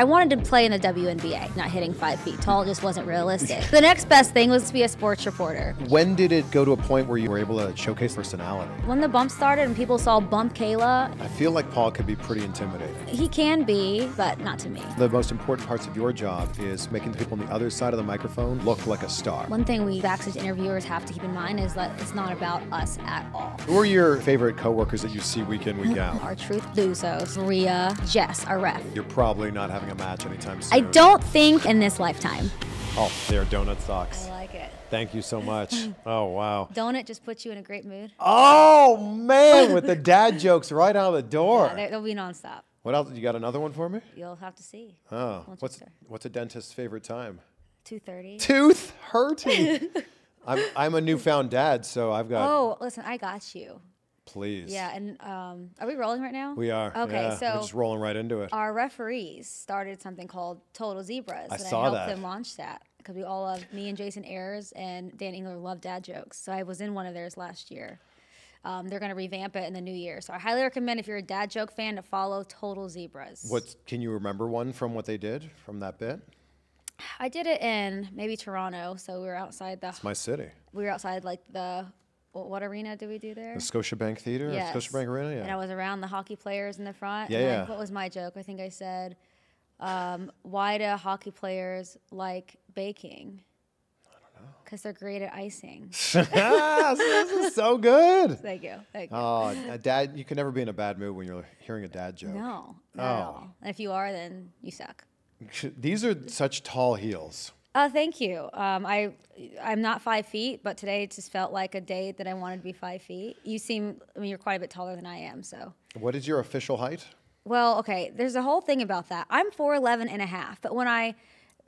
I wanted to play in the WNBA. Not hitting 5 feet tall just wasn't realistic. The next best thing was to be a sports reporter. When did it go to a point where you were able to showcase personality? When The Bump started and people saw Bump Kayla. I feel like Paul could be pretty intimidating. He can be, but not to me. The most important parts of your job is making the people on the other side of the microphone look like a star. One thing we backstage interviewers have to keep in mind is that it's not about us at all. Who are your favorite coworkers that you see week in, week out? R-Truth, Luzos, Maria, Jess, our ref. You're probably not having a match anytime soon. I don't think in this lifetime. Oh, they are donut socks. I like it. Thank you so much. Oh, wow. Donut just puts you in a great mood. Oh, man, with the dad jokes right out of the door. Yeah, they'll be nonstop. What else? You got another one for me? You'll have to see. Oh, what's a dentist's favorite time? 2:30. Tooth hurting. I'm a newfound dad, so I've got. Oh, listen, I got you. Please. Yeah, and are we rolling right now? We are. Okay, yeah, so we're just rolling right into it. Our referees started something called Total Zebras. I helped them launch that because we all love me and Jason Ayers and Dan Engler love dad jokes. So I was in one of theirs last year. They're going to revamp it in the new year. So I highly recommend if you're a dad joke fan to follow Total Zebras. Can you remember one from what they did from that bit? I did it in maybe Toronto, so we were outside the... It's my city. We were outside like the... What arena did we do there? The Scotiabank Theater? Yes. Scotiabank Arena, yeah. And I was around the hockey players in the front. Yeah, and what was my joke? I think I said, why do hockey players like baking? Because they're great at icing. This is so good. Thank you. Thank you. Oh, dad, you can never be in a bad mood when you're hearing a dad joke. No, not at all. And if you are, then you suck. These are such tall heels. Oh, thank you. I'm not 5 feet, but today it just felt like a day that I wanted to be 5 feet. I mean, you're quite a bit taller than I am, so. What is your official height? Well, okay, there's a whole thing about that. I'm 4'11 and a half, but when I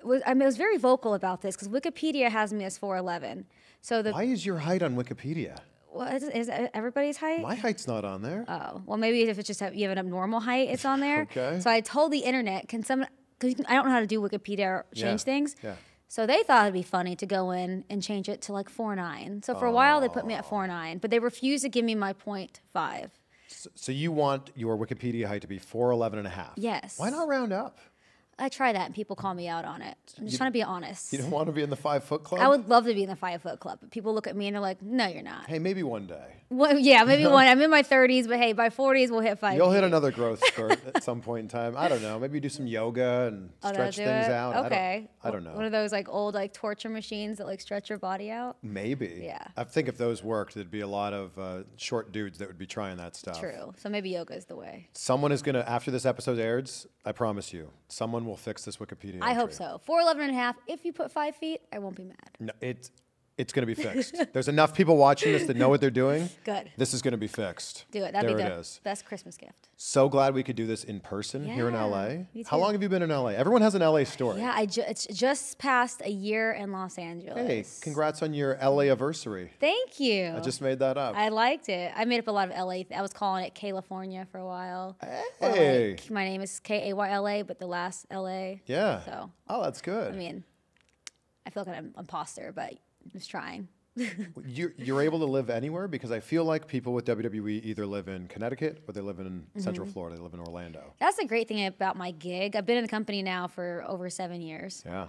was very vocal about this because Wikipedia has me as 4'11. So why is your height on Wikipedia? Well, is everybody's height? My height's not on there. Oh, well, maybe if it's just you have an abnormal height, it's on there. Okay. So I told the internet, because I don't know how to do Wikipedia or change things. Yeah. So they thought it'd be funny to go in and change it to like 4'9". So for a while they put me at 4'9", but they refused to give me my 0.5. So you want your Wikipedia height to be 4'11 and a half? Yes. Why not round up? I try that and people call me out on it. I'm just trying to be honest. You don't want to be in the 5 foot club? I would love to be in the 5 foot club, but people look at me and they're like, no, you're not. Hey, maybe one day. Well, yeah, maybe one. I'm in my 30s, but hey, by 40s, we'll hit 5 feet. You'll hit another growth spurt at some point in time. I don't know. Maybe do some yoga and stretch things out. Okay. I don't know. One of those like old like torture machines that like stretch your body out? Maybe. Yeah. I think if those worked, there'd be a lot of short dudes that would be trying that stuff. True. So maybe yoga is the way. Someone is going to, after this episode airs, I promise you, someone will fix this Wikipedia entry. I hope so. 4'11 and a half. If you put 5 feet, I won't be mad. No, it's going to be fixed. There's enough people watching this that know what they're doing. Good. This is going to be fixed. Do it. That'd be dope. Best Christmas gift. So glad we could do this in person here in L.A. How long have you been in L.A.? Everyone has an L.A. story. Yeah, it's just past a year in Los Angeles. Hey, congrats on your L.A.-iversary. Thank you. I just made that up. I liked it. I made up a lot of L.A. I was calling it California for a while. Hey. Like, my name is K-A-Y-L-A, but the last L.A. Yeah. So. Oh, that's good. I mean, I feel like an imposter, but... Just trying. You're able to live anywhere because I feel like people with WWE either live in Connecticut or they live in Central Florida, they live in Orlando. That's the great thing about my gig. I've been in the company now for over 7 years. Yeah.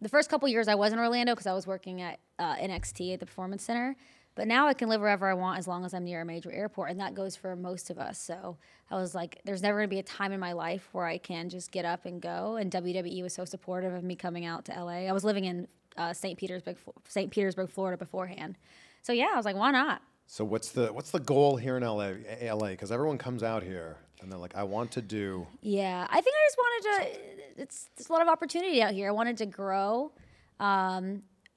The first couple years I was in Orlando because I was working at NXT at the Performance Center. But now I can live wherever I want as long as I'm near a major airport, and that goes for most of us. So I was like, there's never going to be a time in my life where I can just get up and go, and WWE was so supportive of me coming out to LA. I was living in St. Petersburg, Florida beforehand. So yeah, I was like, why not? So what's the goal here in LA? Because everyone comes out here and they're like, I want to do. Yeah, I think I just wanted to. There's a lot of opportunity out here. I wanted to grow,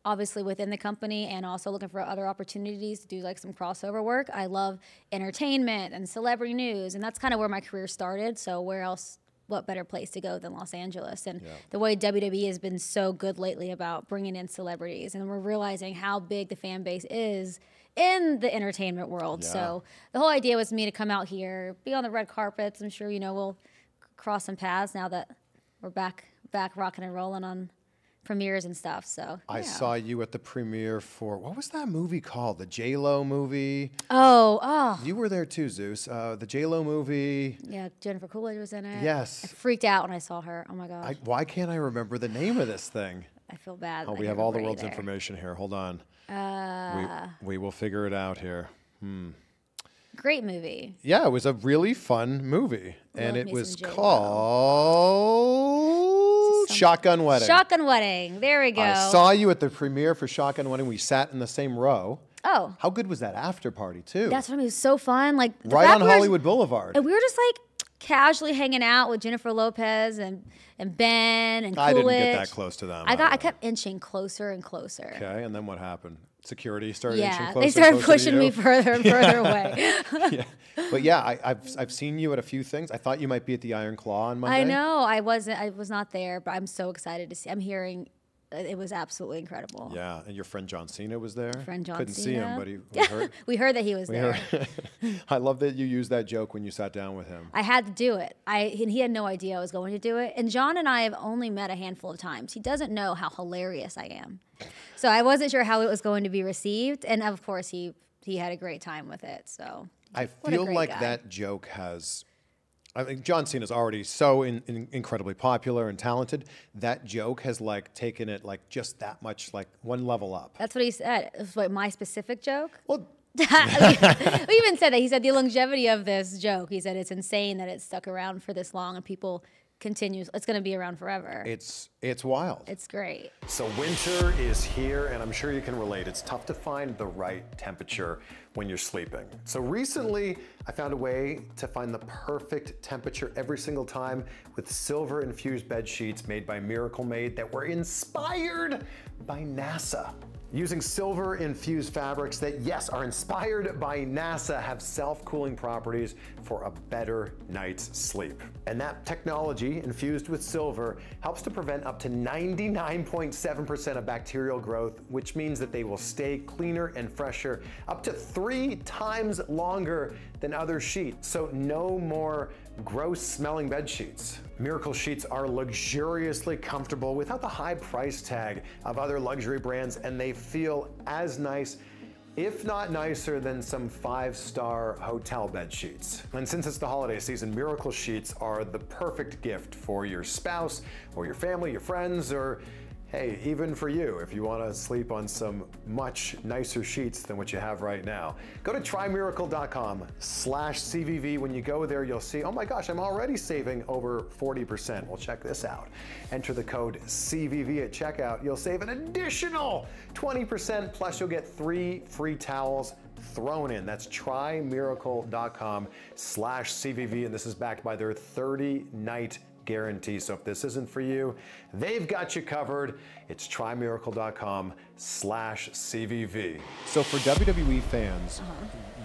obviously within the company, and also looking for other opportunities to do like some crossover work. I love entertainment and celebrity news, and that's kind of where my career started. So where else? What better place to go than Los Angeles? And the way WWE has been so good lately about bringing in celebrities, and we're realizing how big the fan base is in the entertainment world. Yeah. So the whole idea was me to come out here, be on the red carpets. I'm sure, you know, we'll cross some paths now that we're back rocking and rolling on premieres and stuff. So I saw you at the premiere for, what was that movie called? The J-Lo movie. Oh. You were there too, Zeus. The J-Lo movie. Yeah, Jennifer Coolidge was in it. Yes. I freaked out when I saw her. Oh my gosh. Why can't I remember the name of this thing? I feel bad. Oh, we have all the world's information here. Hold on. We will figure it out here. Great movie. Yeah, it was a really fun movie. And it was called Shotgun Wedding. Shotgun Wedding. There we go. I saw you at the premiere for Shotgun Wedding. We sat in the same row. Oh. How good was that after party, too? That's what I mean. It was so fun. Like, right on Hollywood Boulevard. And we were just like casually hanging out with Jennifer Lopez and Ben and Coolidge. I didn't get that close to them. I kept inching closer and closer. Okay, and then what happened? Security started inching closer. They started pushing me further and further away. But yeah, I've seen you at a few things. I thought you might be at the Iron Claw on Monday. I know. I was not there, but I'm so excited to see. I'm hearing it was absolutely incredible. Yeah, and your friend John Cena was there. Couldn't see him, but we heard that he was there. I love that you used that joke when you sat down with him. I had to do it. He had no idea I was going to do it. And John and I have only met a handful of times. He doesn't know how hilarious I am. So I wasn't sure how it was going to be received. And of course, he had a great time with it. So I feel like that joke has... I mean, John Cena's already so incredibly popular and talented. That joke has like taken it like just that much, like one level up. That's what he said. It's like my specific joke. Well, we even said that. He said the longevity of this joke. He said it's insane that it's stuck around for this long and people continues. It's going to be around forever. It's wild. It's great. So winter is here, and I'm sure you can relate. It's tough to find the right temperature when you're sleeping. So recently, I found a way to find the perfect temperature every single time with silver-infused bed sheets made by Miracle Made that were inspired by NASA. Using silver-infused fabrics that, yes, are inspired by NASA, have self-cooling properties for a better night's sleep. And that technology, infused with silver, helps to prevent up to 99.7% of bacterial growth, which means that they will stay cleaner and fresher up to 3 times longer than other sheets. So no more gross-smelling bed sheets. Miracle sheets are luxuriously comfortable without the high price tag of other luxury brands, and they feel as nice, if not nicer, than some 5-star hotel bed sheets. And since it's the holiday season, Miracle sheets are the perfect gift for your spouse or your family, your friends, or hey, even for you, if you want to sleep on some much nicer sheets than what you have right now. Go to trymiracle.com/CVV. When you go there, you'll see, oh my gosh, I'm already saving over 40%. Well, check this out. Enter the code CVV at checkout. You'll save an additional 20%, plus you'll get 3 free towels thrown in. That's trymiracle.com/CVV, and this is backed by their 30-night guarantee. So if this isn't for you, they've got you covered. It's trymiracle.com/CVV. So for WWE fans,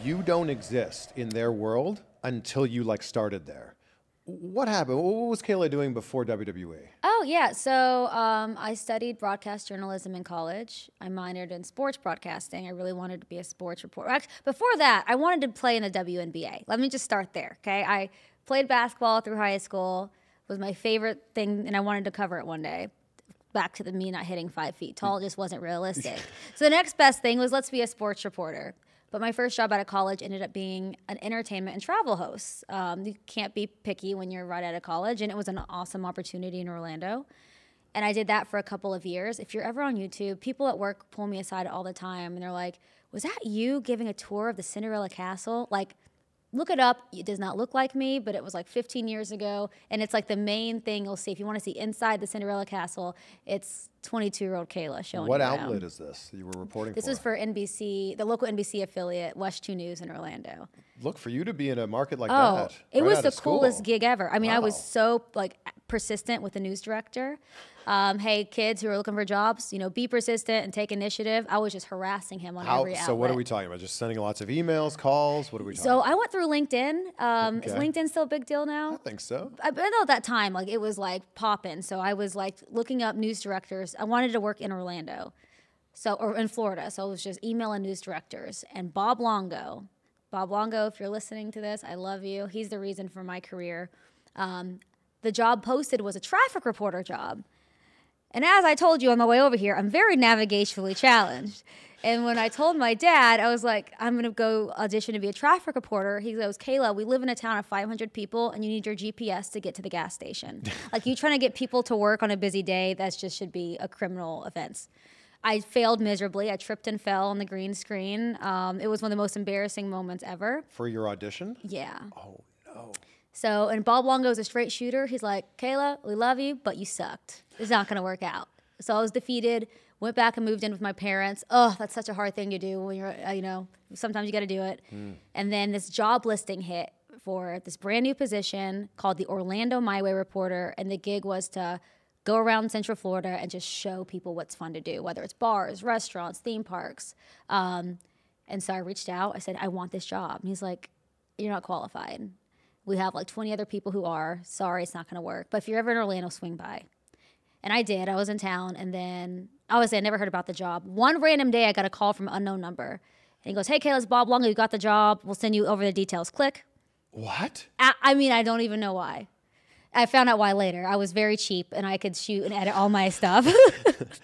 you don't exist in their world until you like started there. What happened? What was Kayla doing before WWE? Oh yeah, so I studied broadcast journalism in college. I minored in sports broadcasting. I really wanted to be a sports reporter. Actually, before that, I wanted to play in the WNBA. Let me just start there, okay? I played basketball through high school. Was my favorite thing, and I wanted to cover it one day. Back to the me not hitting 5 feet tall, just wasn't realistic. So the next best thing was, let's be a sports reporter. But my first job out of college ended up being an entertainment and travel host. You can't be picky when you're right out of college, and it was an awesome opportunity in Orlando. And I did that for a couple of years. If you're ever on YouTube, people at work pull me aside all the time, and they're like, was that you giving a tour of the Cinderella Castle? Like, look it up. It does not look like me, but it was like 15 years ago. And it's like the main thing you'll see. If you want to see inside the Cinderella Castle, it's 22-year-old Kayla showing you around. What outlet is this you were reporting for? This was for NBC, the local NBC affiliate, West 2 News in Orlando. Look, for you to be in a market like that. It was the coolest gig ever. I mean, I was so like persistent with the news director. Hey, kids who are looking for jobs, you know, be persistent and take initiative. I was just harassing him on every outlet. So what are we talking about? Just sending lots of emails, calls? What are we talking about? So I went through LinkedIn. Is LinkedIn still a big deal now? I think so. I know at that time, like it was like popping. So I was like looking up news directors. I wanted to work in Orlando, or in Florida. So I was just emailing news directors. And Bob Longo. Bob Longo, if you're listening to this, I love you. He's the reason for my career. The job posted was a traffic reporter job. And as I told you on my way over here, I'm very navigationally challenged. And when I told my dad, I was like, I'm going to go audition to be a traffic reporter. He goes, Kayla, we live in a town of 500 people, and you need your GPS to get to the gas station. Like, you trying to get people to work on a busy day, that just should be a criminal offense. I failed miserably. I tripped and fell on the green screen. It was one of the most embarrassing moments ever. For your audition? Yeah. Oh, no. So, and Bob Longo is a straight shooter. He's like, Kayla, we love you, but you sucked. It's not going to work out. So I was defeated. Went back and moved in with my parents. Oh, that's such a hard thing to do when you're, you know, sometimes you got to do it. Mm. And then this job listing hit for this brand new position called the Orlando My Way Reporter. And the gig was to go around Central Florida and just show people what's fun to do, whether it's bars, restaurants, theme parks. And so I reached out. I said, I want this job. And he's like, you're not qualified. We have like 20 other people who are. Sorry, it's not going to work. But if you're ever in Orlando, swing by. And I did. I was in town, and then obviously I never heard about the job. One random day I got a call from an unknown number. And he goes, hey, Kayla, it's Bob Longo. You got the job. We'll send you over the details. Click. What? I mean, I don't even know why. I found out why later. I was very cheap, and I could shoot and edit all my stuff.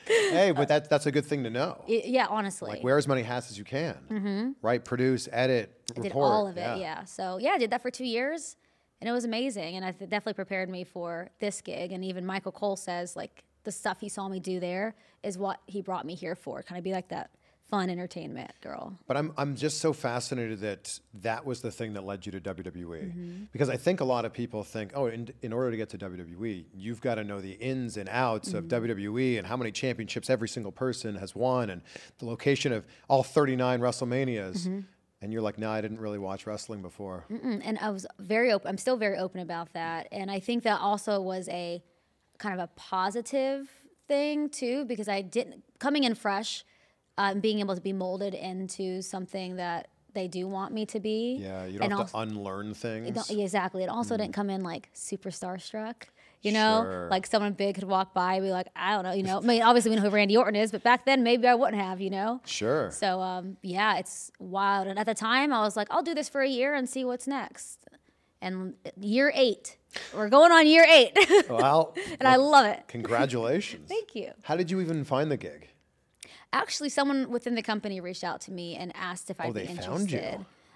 Hey, but that's a good thing to know. Yeah, honestly. Like, wear as many hats as you can. Mm-hmm. Right? Produce, edit, report. I did all of it, yeah. So, yeah, I did that for 2 years. And it was amazing, and it definitely prepared me for this gig. And even Michael Cole says, like, the stuff he saw me do there is what he brought me here for, kind of be like that fun entertainment girl. But I'm just so fascinated that that was the thing that led you to WWE. Mm-hmm. Because I think a lot of people think, oh, in order to get to WWE, you've got to know the ins and outs mm-hmm. of WWE and how many championships every single person has won and the location of all 39 WrestleManias. Mm-hmm. And you're like, no, I didn't really watch wrestling before. Mm-mm. And I was very open. I'm still very open about that. And I think that also was a kind of a positive thing too, because I didn't, coming in fresh, being able to be molded into something that they do want me to be. Yeah, you don't have to unlearn things. Exactly. It also didn't come in like super starstruck. You know, sure. Like someone big could walk by and be like, I don't know, you know. I mean, obviously we know who Randy Orton is, but back then maybe I wouldn't have, you know. Sure. So, yeah, it's wild. And at the time I was like, I'll do this for a year and see what's next. And year 8, we're going on year 8. Wow. And well, I love it. Congratulations. Thank you. How did you even find the gig? Actually, someone within the company reached out to me and asked if I'd be interested. Oh, they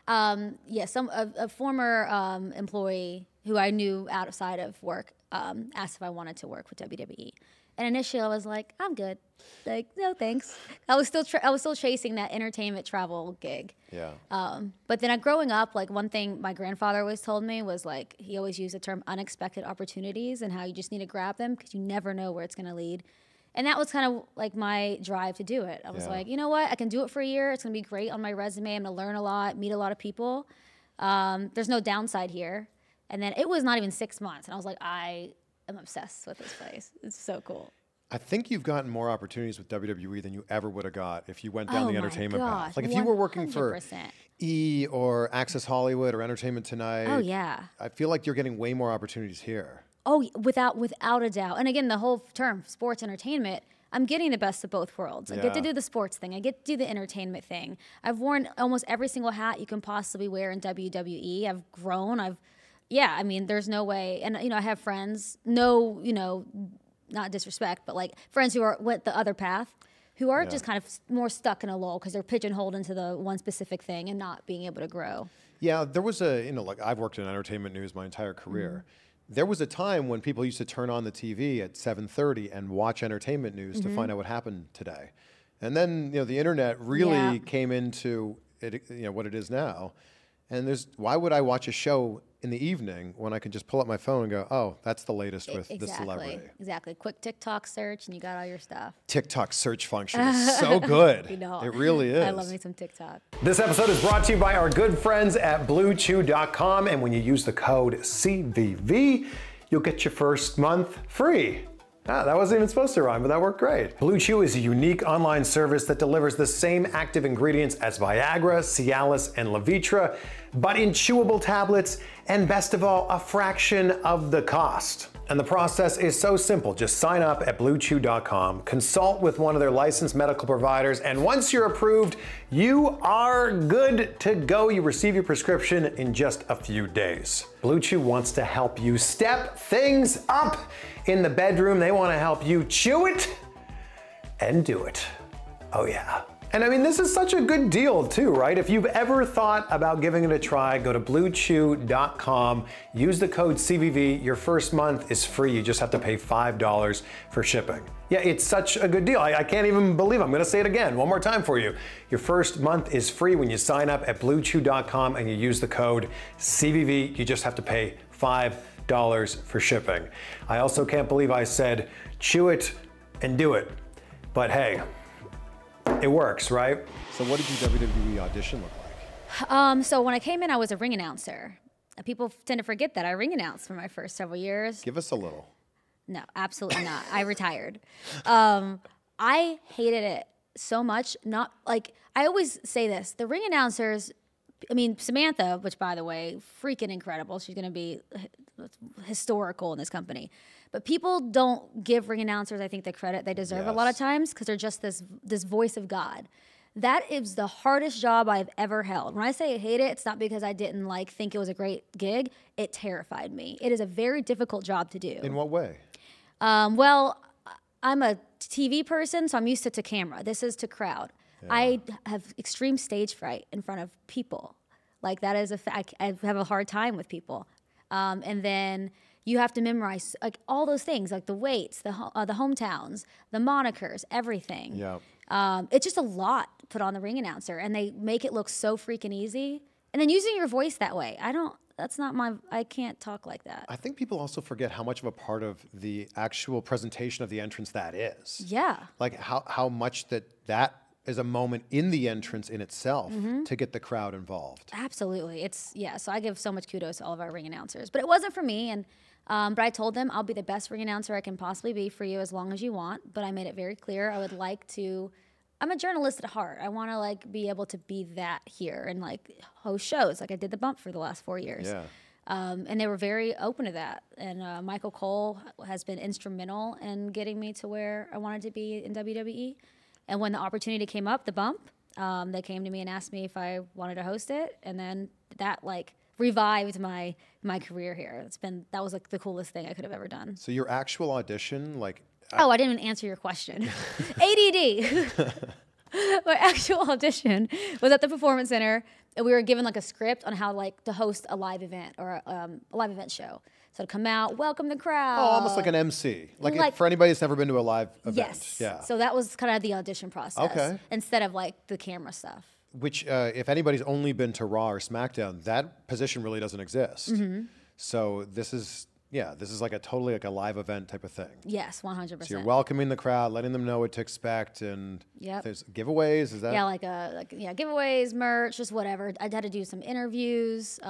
found you. Yeah, a former employee who I knew outside of work asked if I wanted to work with WWE, and initially I was like, I'm good, like no thanks. I was still chasing that entertainment travel gig. Yeah. But then growing up, like one thing my grandfather always told me was like he always used the term unexpected opportunities and how you just need to grab them because you never know where it's going to lead. And that was kind of like my drive to do it. I was like, you know what? I can do it for a year. It's going to be great on my resume. I'm going to learn a lot, meet a lot of people. There's no downside here. And then it was not even 6 months. And I was like, I am obsessed with this place. It's so cool. I think you've gotten more opportunities with WWE than you ever would have got if you went down the entertainment path. Like if you were working for E! or Access Hollywood or Entertainment Tonight. Oh, yeah. I feel like you're getting way more opportunities here. Oh, without a doubt. And again, the whole term, sports entertainment, I'm getting the best of both worlds. I get to do the sports thing. I get to do the entertainment thing. I've worn almost every single hat you can possibly wear in WWE. I've grown. Yeah, I mean, there's no way. And, you know, I have friends, no, you know, not disrespect, but like friends who went the other path, who are just kind of more stuck in a lull because they're pigeonholed into the one specific thing and not being able to grow. Yeah, there was you know, like I've worked in entertainment news my entire career. Mm-hmm. There was a time when people used to turn on the TV at 7:30 and watch entertainment news to find out what happened today. And then, you know, the internet really came into it, you know, what it is now. And why would I watch a show in the evening when I could just pull up my phone and go, oh, that's the latest with this celebrity. Exactly. Quick TikTok search and you got all your stuff. TikTok search function is so good. You know, it really is. I love me some TikTok. This episode is brought to you by our good friends at BlueChew.com. And when you use the code CVV, you'll get your first month free. Ah, that wasn't even supposed to rhyme, but that worked great. Blue Chew is a unique online service that delivers the same active ingredients as Viagra, Cialis, and Levitra, but in chewable tablets, and best of all, a fraction of the cost. And the process is so simple. Just sign up at BlueChew.com, consult with one of their licensed medical providers, and once you're approved, you are good to go. You receive your prescription in just a few days. Blue Chew wants to help you step things up in the bedroom. They want to help you chew it and do it. Oh yeah. And I mean, this is such a good deal too, right? If you've ever thought about giving it a try, go to BlueChew.com, use the code CVV, your first month is free, you just have to pay $5 for shipping. Yeah, it's such a good deal. I can't even believe I'm gonna say it again, one more time for you. Your first month is free when you sign up at BlueChew.com and you use the code CVV, you just have to pay $5 for shipping. I also can't believe I said, chew it and do it, but hey, it works, right? So what did your WWE audition look like? So when I came in, I was a ring announcer. People tend to forget that I ring announced for my first several years. Give us a little. No, absolutely not. I retired. I hated it so much. Not like, I always say this, the ring announcers, I mean, Samantha, which by the way, freaking incredible. She's gonna be historical in this company. But people don't give ring announcers, I think, the credit they deserve a lot of times because they're just this voice of God. That is the hardest job I've ever held. When I say I hate it, it's not because I didn't think it was a great gig. It terrified me. It is a very difficult job to do. In what way? Well, I'm a TV person, so I'm used to camera. This is to crowd. Yeah. I have extreme stage fright in front of people. Like, that is a fact. I have a hard time with people. And then you have to memorize all those things, the weights, the hometowns, the monikers, everything. Yeah. It's just a lot put on the ring announcer, and they make it look so freaking easy. And then using your voice that way, that's not my, I can't talk like that. I think people also forget how much of a part of the actual presentation of the entrance that is. Yeah. Like how much that is a moment in the entrance in itself to get the crowd involved. Absolutely, so I give so much kudos to all of our ring announcers, but it wasn't for me, but I told them I'll be the best ring announcer I can possibly be for you as long as you want, but I made it very clear I would like to, I'm a journalist at heart. I wanna be able to be that here and host shows, I did The Bump for the last 4 years. Yeah. And they were very open to that. And Michael Cole has been instrumental in getting me to where I wanted to be in WWE. And when the opportunity came up, The Bump, they came to me and asked me if I wanted to host it. And then that revived my career here. That was the coolest thing I could have ever done. So your actual audition, I didn't even answer your question. ADD. My actual audition was at the Performance Center, and we were given a script on how to host a live event or a live event show. So to come out, welcome the crowd. Oh, almost like an MC. For anybody that's never been to a live event. Yes. Yeah. So that was kind of the audition process. Okay. Instead of the camera stuff. Which, if anybody's only been to Raw or SmackDown, that position really doesn't exist. So this is, this is totally a live event type of thing. Yes, 100%. So you're welcoming the crowd, letting them know what to expect, and there's giveaways, is that? Yeah, giveaways, merch, just whatever. I had to do some interviews.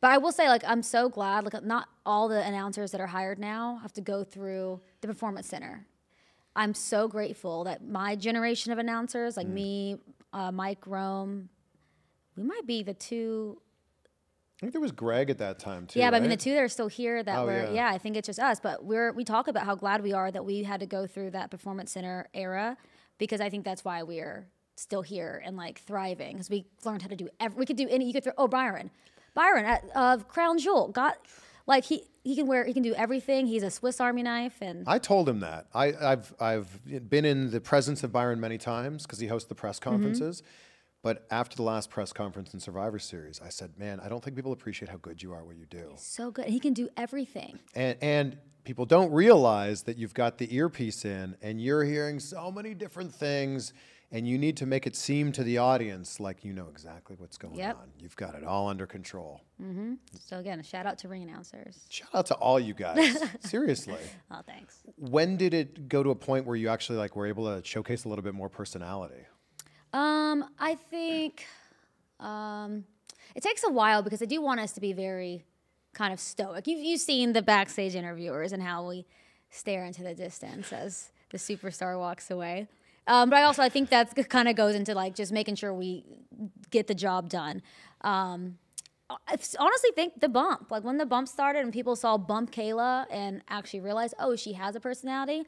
But I will say, I'm so glad, not all the announcers that are hired now have to go through the Performance Center. I'm so grateful that my generation of announcers, me, Mike Rome, we might be the two. I think there was Greg at that time too. Yeah, but right? I mean, the two that are still here I think it's just us, but we talk about how glad we are that we had to go through that Performance Center era, because I think that's why we're still here and thriving, because we learned how to do Byron of Crown Jewel got he can do everything. He's a Swiss Army knife, and I told him that I've been in the presence of Byron many times because he hosts the press conferences. But after the last press conference in Survivor Series, I said, man, I don't think people appreciate how good you are what you do. He's so good. He can do everything. And people don't realize that you've got the earpiece in and you're hearing so many different things, and you need to make it seem to the audience you know exactly what's going on. You've got it all under control. So again, a shout out to ring announcers. Shout out to all you guys, seriously. Oh, thanks. When did it go to a point where you actually were able to showcase a little bit more personality? I think it takes a while because I do want us to be very kind of stoic. You've seen the backstage interviewers and how we stare into the distance as the superstar walks away. But I think that kind of goes into just making sure we get the job done. I honestly think The Bump, like when The Bump started and people saw Bump Kayla and actually realized, oh, she has a personality,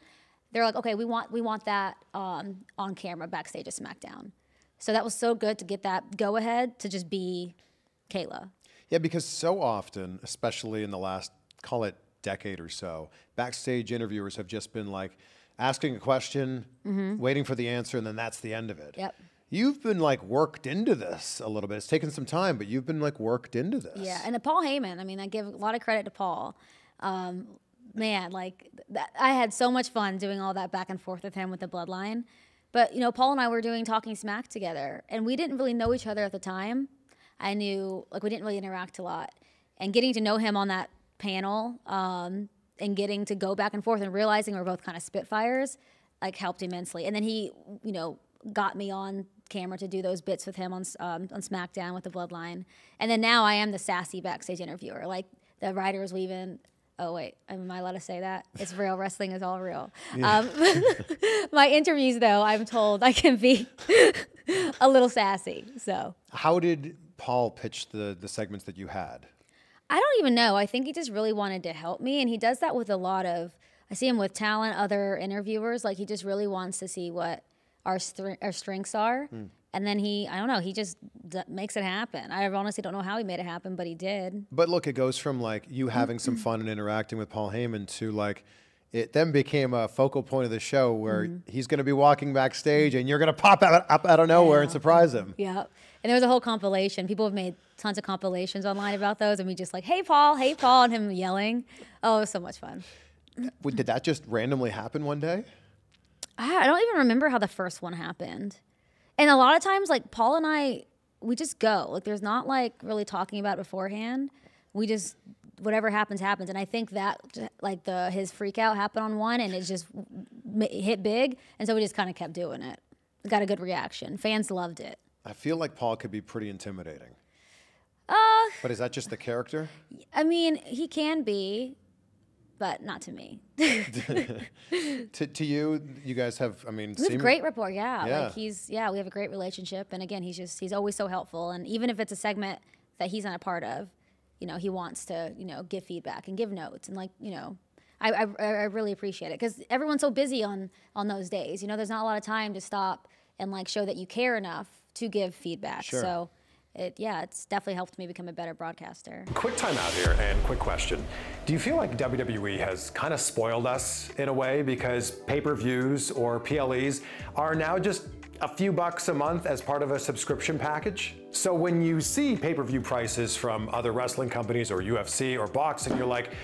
they're like, okay, we want that on camera backstage at SmackDown. So that was so good to get that go ahead to just be Kayla. Yeah, because so often, especially in the last, call it decade or so, backstage interviewers have just been like asking a question, waiting for the answer, and then that's the end of it. Yep. You've been like worked into this a little bit. It's taken some time, but you've been like worked into this. Yeah, and Paul Heyman, I mean, I give a lot of credit to Paul. Man, like I had so much fun doing all that back and forth with him with the Bloodline. But, you know, Paul and I were doing Talking Smack together, and we didn't really know each other at the time. I knew, like, we didn't really interact a lot. And getting to know him on that panel and getting to go back and forth and realizing we're both kind of spitfires, like, helped immensely. And then he, you know, got me on camera to do those bits with him on SmackDown with the Bloodline. And then now I am the sassy backstage interviewer. Like, the writers will even, oh wait, am I allowed to say that? It's real, wrestling is all real. Yeah. My interviews though, I'm told I can be a little sassy, so. How did Paul pitch the segments that you had? I don't even know, I think he just really wanted to help me, and he does that with a lot of, I see him with talent, other interviewers, like he just really wants to see what our strengths are. Mm. And then he, I don't know, he just makes it happen. I honestly don't know how he made it happen, but he did. But look, it goes from like you having some fun and interacting with Paul Heyman to like, it then became a focal point of the show where he's going to be walking backstage and you're going to pop up out of nowhere and surprise him. Yeah. And there was a whole compilation. People have made tons of compilations online about those. And we just like, hey, Paul, and him yelling. Oh, it was so much fun. Did that just randomly happen one day? I don't even remember how the first one happened. And a lot of times, like, Paul and I, we just go. Like, there's not, like, really talking about it beforehand. We just, whatever happens, happens. And I think that, like, his freak out happened on one, and it just hit big. And so we just kind of kept doing it. We got a good reaction. Fans loved it. I feel like Paul could be pretty intimidating. But is that just the character? I mean, he can be, but not to me. to you, you guys have, I mean, we have great rapport, yeah. Like we have a great relationship. And again, he's always so helpful. And even if it's a segment that he's not a part of, you know, he wants to, you know, give feedback and give notes. And like, you know, I really appreciate it because everyone's so busy on those days. You know, there's not a lot of time to stop and like show that you care enough to give feedback. Sure. So it's definitely helped me become a better broadcaster. Quick time out here and quick question. Do you feel like WWE has kind of spoiled us in a way because pay-per-views or PLEs are now just a few bucks a month as part of a subscription package? So when you see pay-per-view prices from other wrestling companies or UFC or boxing, you're like,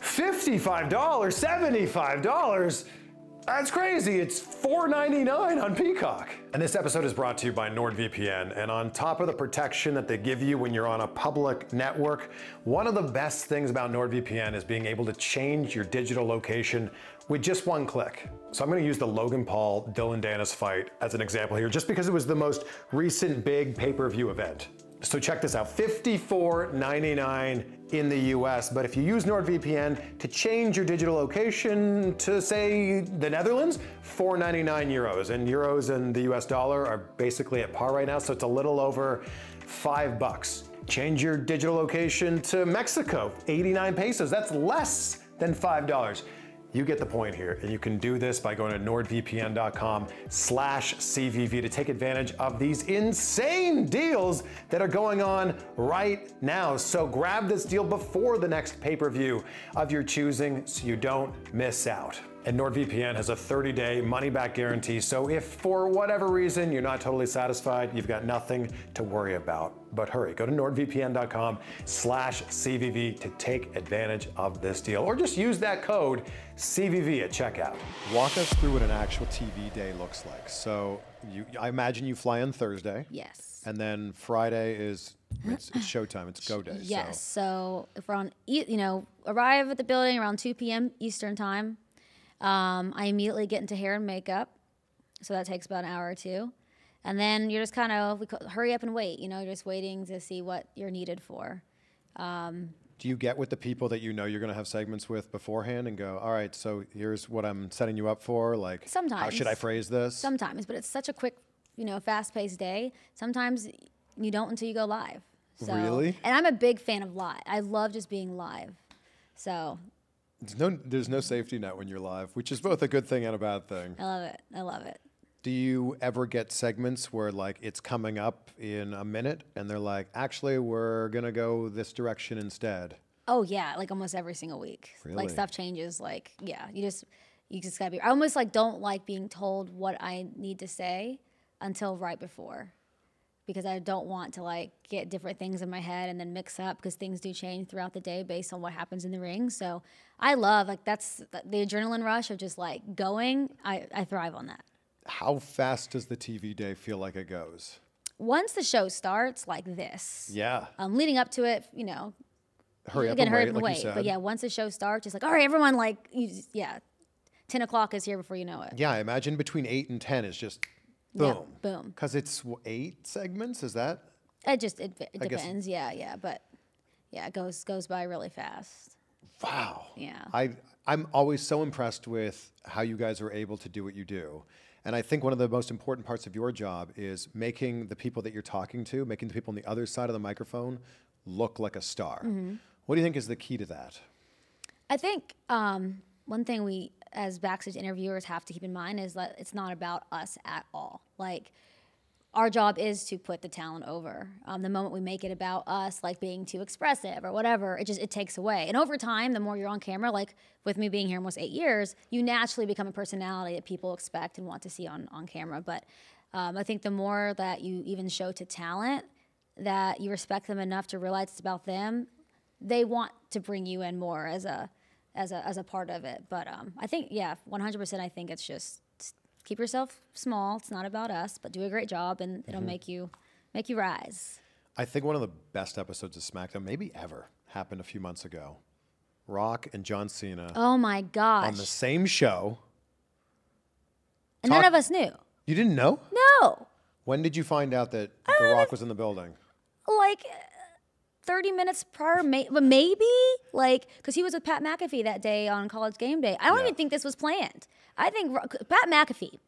$55, $75? That's crazy, it's $4.99 on Peacock. And this episode is brought to you by NordVPN, and on top of the protection that they give you when you're on a public network, one of the best things about NordVPN is being able to change your digital location with just one click. So I'm gonna use the Logan Paul, Dylan Danis fight as an example here, just because it was the most recent big pay-per-view event. So check this out, $54.99 in the US, but if you use NordVPN to change your digital location to say the Netherlands, €4.99, and euros and the US dollar are basically at par right now, so it's a little over $5. Change your digital location to Mexico, 89 pesos, that's less than $5. You get the point here, and you can do this by going to nordvpn.com/CVV to take advantage of these insane deals that are going on right now. So grab this deal before the next pay-per-view of your choosing so you don't miss out. And NordVPN has a 30-day money-back guarantee, so if for whatever reason you're not totally satisfied, you've got nothing to worry about. But hurry, go to nordvpn.com/CVV to take advantage of this deal, or just use that code CVV at checkout. Walk us through what an actual TV day looks like. So I imagine you fly on Thursday. Yes. And then Friday is it's showtime, it's go day. Yes, so if we're on, you know, arrive at the building around 2 p.m. Eastern time. I immediately get into hair and makeup, so that takes about an hour or two. And then you're just kind of, hurry up and wait, you know, you're just waiting to see what you're needed for. Do you get with the people that you know you're going to have segments with beforehand and go, all right, so here's what I'm setting you up for, like, sometimes, how should I phrase this? Sometimes, but it's such a quick, you know, fast-paced day. Sometimes you don't until you go live. So, really? And I'm a big fan of live. I love just being live. So there's no safety net when you're live, which is both a good thing and a bad thing. I love it. I love it. Do you ever get segments where like it's coming up in a minute and they're like, actually, we're going to go this direction instead? Oh, yeah. Like almost every single week. Really? Like stuff changes. Like, yeah, you just got to be. I almost like don't like being told what I need to say until right before, because I don't want to like get different things in my head and then mix up, because things do change throughout the day based on what happens in the ring. So I love like that's the adrenaline rush of just like going. I thrive on that. How fast does the TV day feel like it goes? Once the show starts, like this. Yeah. Leading up to it, you know. Hurry up and wait. But yeah, once the show starts, it's like, all right, everyone, like, yeah, 10 o'clock is here before you know it. Yeah, I imagine between 8 and 10 is just boom. Yep, boom. Because it's 8 segments, is that? It depends, yeah. But yeah, it goes by really fast. Wow. Yeah. I'm always so impressed with how you guys are able to do what you do. And I think one of the most important parts of your job is making the people that you're talking to, making the people on the other side of the microphone look like a star. Mm-hmm. What do you think is the key to that? I think one thing we as backstage interviewers have to keep in mind is that it's not about us at all. Like, our job is to put the talent over. The moment we make it about us, like being too expressive or whatever, it takes away. And over time, the more you're on camera, like with me being here almost 8 years, you naturally become a personality that people expect and want to see on camera. But I think the more that you even show to talent that you respect them enough to realize it's about them, they want to bring you in more as a part of it. But I think, yeah, 100%. I think it's just, keep yourself small. It's not about us, but do a great job, and it'll make you rise. I think one of the best episodes of SmackDown, maybe ever, happened a few months ago. Rock and John Cena. Oh my gosh! On the same show. And none of us knew. You didn't know? No. When did you find out that The Rock was in the building? Like 30 minutes prior, maybe? Like, because he was with Pat McAfee that day on College Game Day. I don't even think this was planned. I think Pat McAfee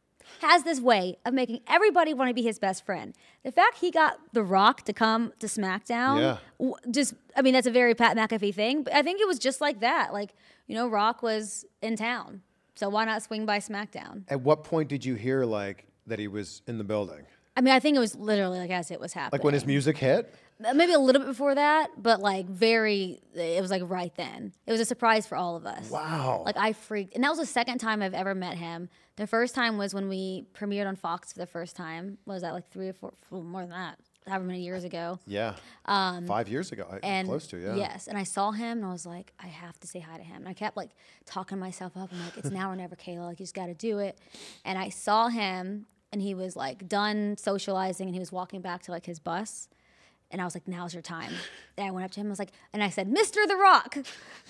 has this way of making everybody want to be his best friend. The fact he got The Rock to come to SmackDown, I mean, that's a very Pat McAfee thing. But I think it was just like that. Like, you know, Rock was in town, so why not swing by SmackDown? At what point did you hear, like, that he was in the building? I mean, I think it was literally, like, as it was happening. Like when his music hit? Maybe a little bit before that, but like it was like right then. It was a surprise for all of us. Wow. Like I freaked. And that was the second time I've ever met him. The first time was when we premiered on Fox for the first time. What was that, like 3 or 4, more than that, however many years ago. Yeah. 5 years ago, close to, yeah. Yes, and I saw him and I was like, I have to say hi to him. And I kept like talking myself up. I'm like, it's now or never, Kayla, like you just gotta do it. And I saw him and he was like done socializing and he was walking back to like his bus. And I was like, now's your time. And I went up to him, I was like, and I said, Mr. The Rock.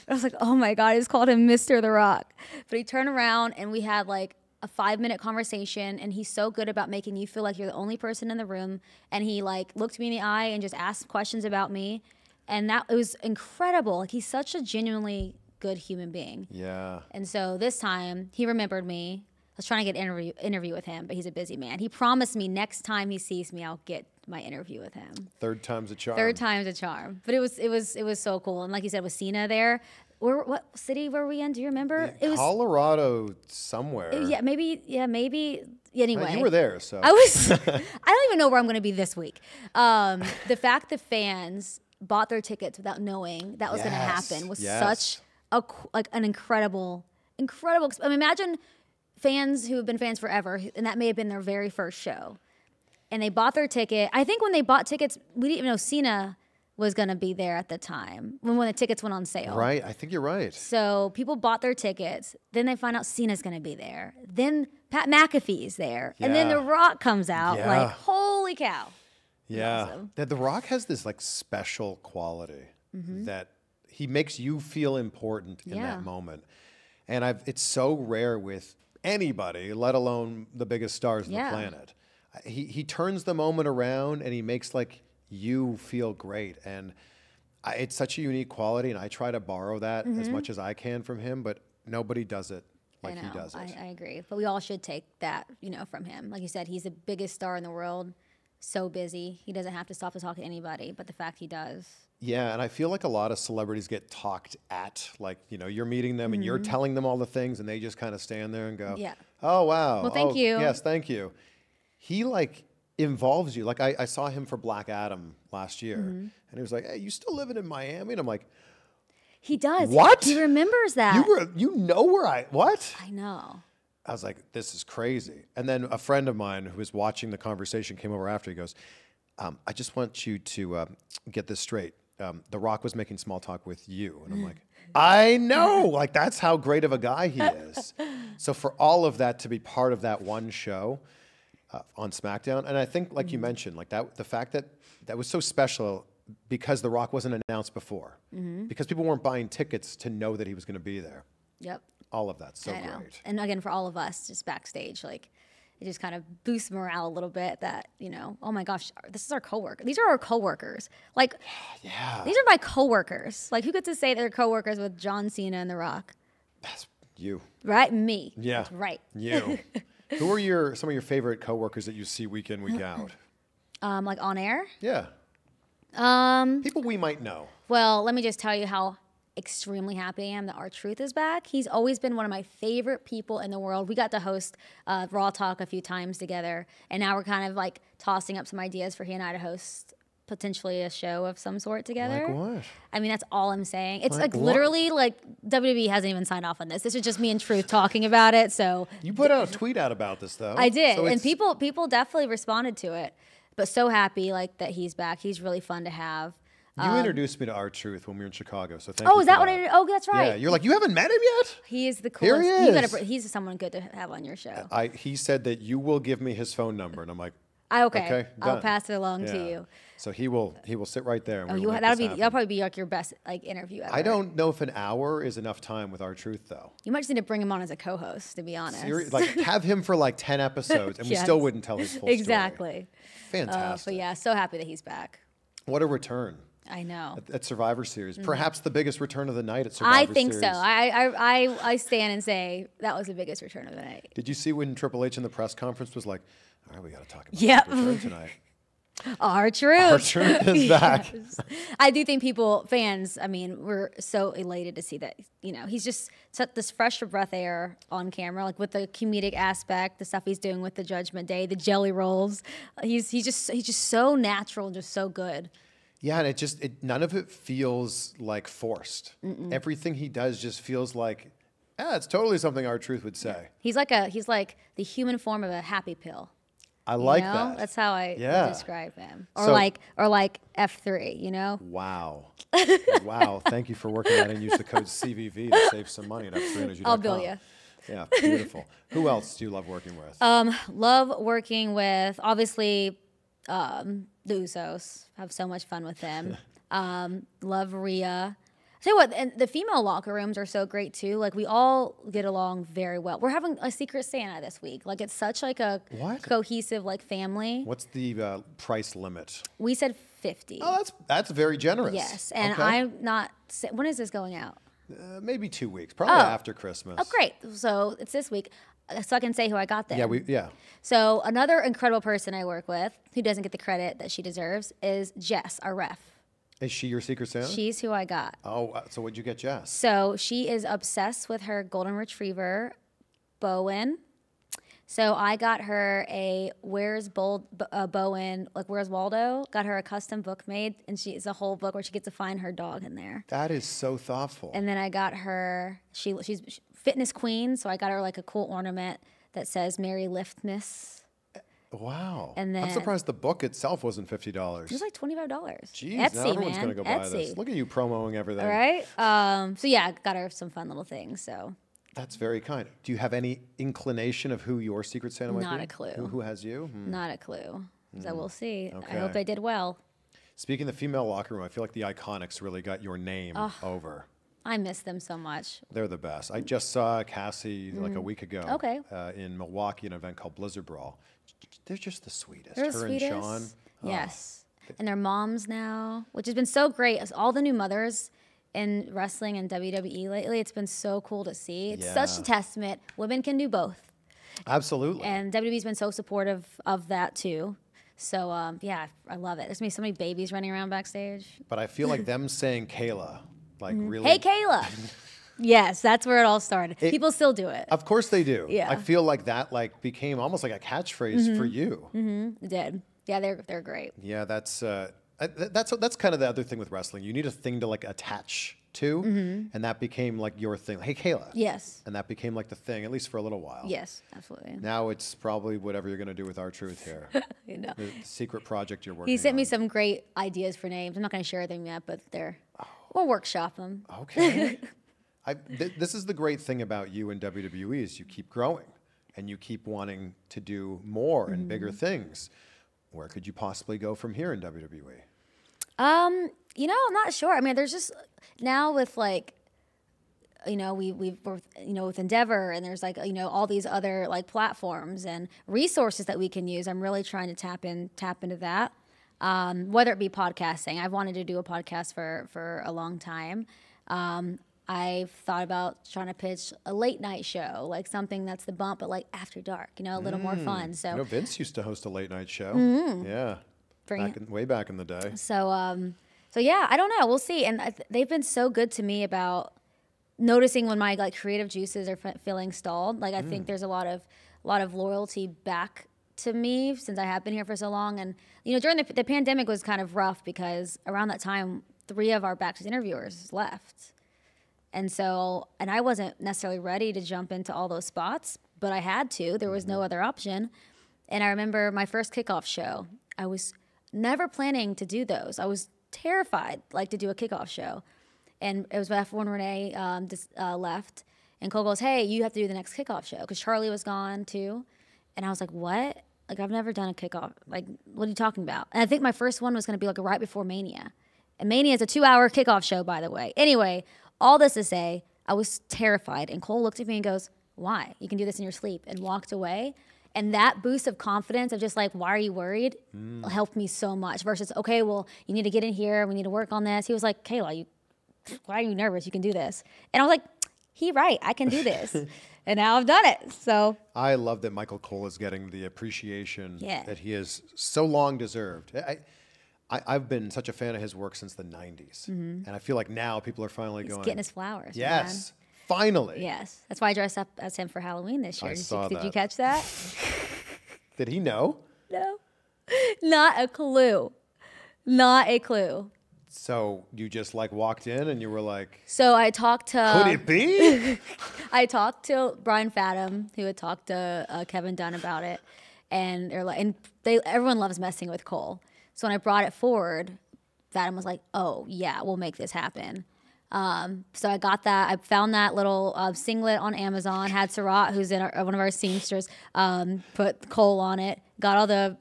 I was like, oh my God, I just called him Mr. The Rock. But he turned around and we had like a 5-minute conversation, and he's so good about making you feel like you're the only person in the room. And he like looked me in the eye and just asked questions about me. And it was incredible. Like he's such a genuinely good human being. Yeah. And so this time he remembered me. I was trying to get an interview with him, but he's a busy man. He promised me next time he sees me, I'll get my interview with him. Third time's a charm. Third time's a charm. But it was so cool. And like you said, with Cena there, what city were we in? Do you remember? Yeah, it was Colorado somewhere. Yeah, maybe. Anyway, you were there, so I don't even know where I'm going to be this week. The fact the fans bought their tickets without knowing that was going to happen was such an incredible. I mean, imagine fans who have been fans forever, and that may have been their very first show. And they bought their ticket. I think when they bought tickets, we didn't even know Cena was going to be there at the time when the tickets went on sale. Right. I think you're right. So people bought their tickets. Then they find out Cena's going to be there. Then Pat McAfee's there. Yeah. And then The Rock comes out. Yeah. Like, holy cow. Yeah. Awesome. The Rock has this, like, special quality that he makes you feel important in that moment. And it's so rare with anybody, let alone the biggest stars on the planet. He turns the moment around and he makes like you feel great, and it's such a unique quality, and I try to borrow that as much as I can from him, but nobody does it like he does it. I agree, but we all should take that, you know, from him. Like you said, he's the biggest star in the world, so busy. He doesn't have to stop to talk to anybody, but the fact he does. Yeah, and I feel like a lot of celebrities get talked at. Like, you know, you're meeting them and you're telling them all the things and they just kind of stand there and go, yeah. Oh, wow. Well, thank you. Yes, thank you. He, like, involves you. Like, I saw him for Black Adam last year. And he was like, hey, you still living in Miami? And I'm like... He does. What? He remembers that. You know where I... What? I know. I was like, this is crazy. And then a friend of mine who was watching the conversation came over after. He goes, I just want you to get this straight. The Rock was making small talk with you. And I'm like, I know. Like, that's how great of a guy he is. So for all of that to be part of that one show on SmackDown, and I think, like you mentioned, like that the fact that that was so special because The Rock wasn't announced before. Because people weren't buying tickets to know that he was going to be there. Yep. All of that's so great. And again, for all of us, just backstage, like, it just kind of boosts morale a little bit that, you know, oh my gosh, this is our coworker. These are our coworkers. Like, yeah. These are my coworkers. Like, who gets to say they're coworkers with John Cena and The Rock? That's you. Right? Me. Yeah. That's right. You. Who are your some of your favorite coworkers that you see week in, week out? Like on air? Yeah. People we might know. Well, let me just tell you how extremely happy I am that R-Truth is back. He's always been one of my favorite people in the world. We got to host Raw Talk a few times together, and now we're kind of like tossing up some ideas for he and I to host potentially a show of some sort together. Like what? I mean, that's all I'm saying. It's like literally like WWE hasn't even signed off on this. This is just me and Truth talking about it. So you put out a tweet out about this though. I did, so and people definitely responded to it. But so happy like that he's back. He's really fun to have. You introduced me to R-Truth when we were in Chicago, so thank you. Oh, is that what I did? Oh, that's right. Yeah, you're like, you haven't met him yet? He is the coolest. Here he is. He's someone good to have on your show. He said that you will give me his phone number, and I'm like, okay I'll pass it along to you. So he will sit right there. And that'll probably be like your best like interview ever. I don't know if an hour is enough time with R-Truth though. You might just need to bring him on as a co-host, to be honest. Like have him for like 10 episodes, and yes. We still wouldn't tell his full story. Fantastic. But yeah, so happy that he's back. What a return. I know. At Survivor Series. Perhaps the biggest return of the night at Survivor Series. I think so. I stand and say that was the biggest return of the night. Did you see when Triple H in the press conference was like, all right, we got to talk about the return tonight. R-Truth. R-Truth is back. Yes. I do think fans, I mean, we're so elated to see that, you know, he's just set this fresh breath air on camera, like with the comedic aspect, the stuff he's doing with the Judgment Day, the jelly rolls. He's just so natural, just so good. Yeah, and none of it feels like forced. Everything he does just feels like, yeah, it's totally something R-Truth would say. He's like the human form of a happy pill. I like that. That's how I describe him. Or like F3, you know? Wow. Wow. Thank you for working out and use the code CVV to save some money at F3energy.com. I'll bill you. Yeah, beautiful. Who else do you love working with? Love working with, obviously, the Usos. Have so much fun with them. Love Rhea. I'll tell you what, and the female locker rooms are so great too. Like, we all get along very well. We're having a Secret Santa this week. Like, it's such like a cohesive like family. What's the price limit? We said 50. Oh, that's very generous. Yes, and I'm not. When is this going out? Maybe 2 weeks, probably after Christmas. Oh, great! So it's this week. So I can say who I got there. Yeah, So another incredible person I work with who doesn't get the credit that she deserves is Jess, our ref. Is she your Secret Santa? She's who I got. Oh, so what'd you get, Jess? So she is obsessed with her golden retriever, Bowen. So I got her a Bowen, like Where's Waldo? Got her a custom book made, and it's a whole book where she gets to find her dog in there. That is so thoughtful. And then I got her, she's fitness queen, so I got her like a cool ornament that says Mary Liftness. Wow. And then, I'm surprised the book itself wasn't $50. It was like $25. Jeez, Etsy, now everyone's going to go buy this. Look at you promoing everything. All right. So yeah, got her some fun little things. So that's very kind. Do you have any inclination of who your Secret Santa might be? Not a clue. Who has you? Not a clue. So we'll see. Okay. I hope I did well. Speaking of the female locker room, I feel like the Iconics really got your name over. I miss them so much. They're the best. I just saw Cassie like a week ago in Milwaukee, an event called Blizzard Brawl. They're just the sweetest. Her sweetest. And Sean. Yes. And they're moms now, which has been so great. All the new mothers in wrestling and WWE lately, it's been so cool to see. It's such a testament. Women can do both. Absolutely. And WWE's been so supportive of that too. So yeah, I love it. There's gonna be so many babies running around backstage. But I feel like them saying Kayla, like really. Hey Kayla. Yes, that's where it all started. People still do it. Of course they do. Yeah. I feel like that became almost like a catchphrase for you. It did. Yeah, they're great. Yeah, that's kind of the other thing with wrestling. You need a thing to attach to, and that became your thing. Hey Kayla. Yes. And that became the thing, at least for a little while. Yes, absolutely. Now it's probably whatever you're gonna do with R-Truth here. You know. The secret project you're working on. He sent me some great ideas for names. I'm not gonna share them yet, but we'll workshop them. Okay. This is the great thing about you and WWE is you keep growing and you keep wanting to do more and bigger things. Where could you possibly go from here in WWE? You know, I'm not sure. I mean, there's just now with you know, we're with Endeavor, and there's all these other platforms and resources that we can use. I'm really trying to tap into that. Whether it be podcasting, I've wanted to do a podcast for a long time. I've thought about trying to pitch a late night show, something that's The Bump, but after dark, you know, a little more fun. So, you know, Vince used to host a late night show. Yeah, way back in the day. So, so yeah, I don't know. We'll see. And they've been so good to me about noticing when my creative juices are feeling stalled. I think there's a lot of loyalty back to me since I have been here for so long. And you know, during the pandemic was kind of rough because around that time, 3 of our backstage interviewers left. And so, and I wasn't necessarily ready to jump into all those spots, but I had to. There was no other option. And I remember my first kickoff show. I was never planning to do those. I was terrified, to do a kickoff show. And it was when Renee left. And Cole goes, hey, you have to do the next kickoff show, because Charlie was gone too. And I was like, what? I've never done a kickoff. What are you talking about? And I think my first one was going to be right before Mania. And Mania is a 2-hour kickoff show, by the way. Anyway, all this to say, I was terrified. And Cole looked at me and goes, why? You can do this in your sleep. And walked away. And that boost of confidence of just why are you worried? Helped me so much versus, okay, well, you need to get in here. We need to work on this. He was like, Kayla, why are you nervous? You can do this. And I was like, he right. I can do this. And now I've done it. So I love that Michael Cole is getting the appreciation that he has so long deserved. I've been such a fan of his work since the 90s. And I feel like now people are finally going. He's getting his flowers. Yes, man. Finally. Yes, that's why I dressed up as him for Halloween this year. Did you catch that? Did he know? No, not a clue, not a clue. So you just walked in and you were like. So I talked to. Could it be? I talked to Brian Fathom, who had talked to Kevin Dunn about it, and they're like, and everyone loves messing with Cole. So when I brought it forward, Fathom was like, oh, yeah, we'll make this happen. So I got that. I found that little singlet on Amazon, had Sarat, who's one of our seamsters, put Cole on it. Got all the,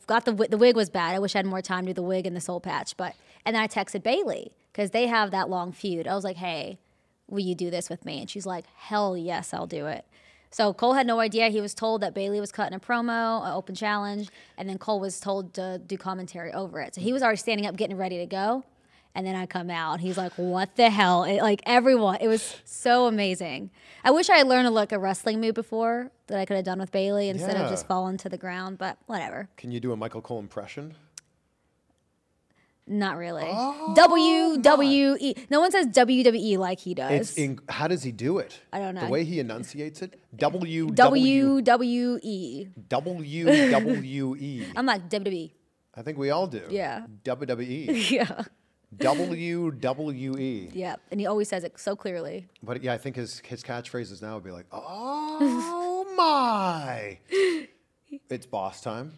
the wig was bad. I wish I had more time to do the wig and the soul patch. And then I texted Bailey, because they have that long feud. I was like, hey, will you do this with me? And she's like, hell yes, I'll do it. So Cole had no idea. He was told that Bailey was cutting a promo, an open challenge, and then Cole was told to do commentary over it. So he was already standing up, getting ready to go, and then I come out. And he's like, what the hell? Everyone, it was so amazing. I wish I had learned a wrestling move before that I could have done with Bailey instead of just falling to the ground, but whatever. Can you do a Michael Cole impression? Not really. Oh, WWE. No one says WWE like he does. How does he do it? I don't know. The way he enunciates it. WWE. WWE. I'm like WWE. I think we all do. Yeah. WWE. Yeah. WWE. Yeah, and he always says it so clearly. But yeah, I think his catchphrases now would be like, oh my. It's boss time.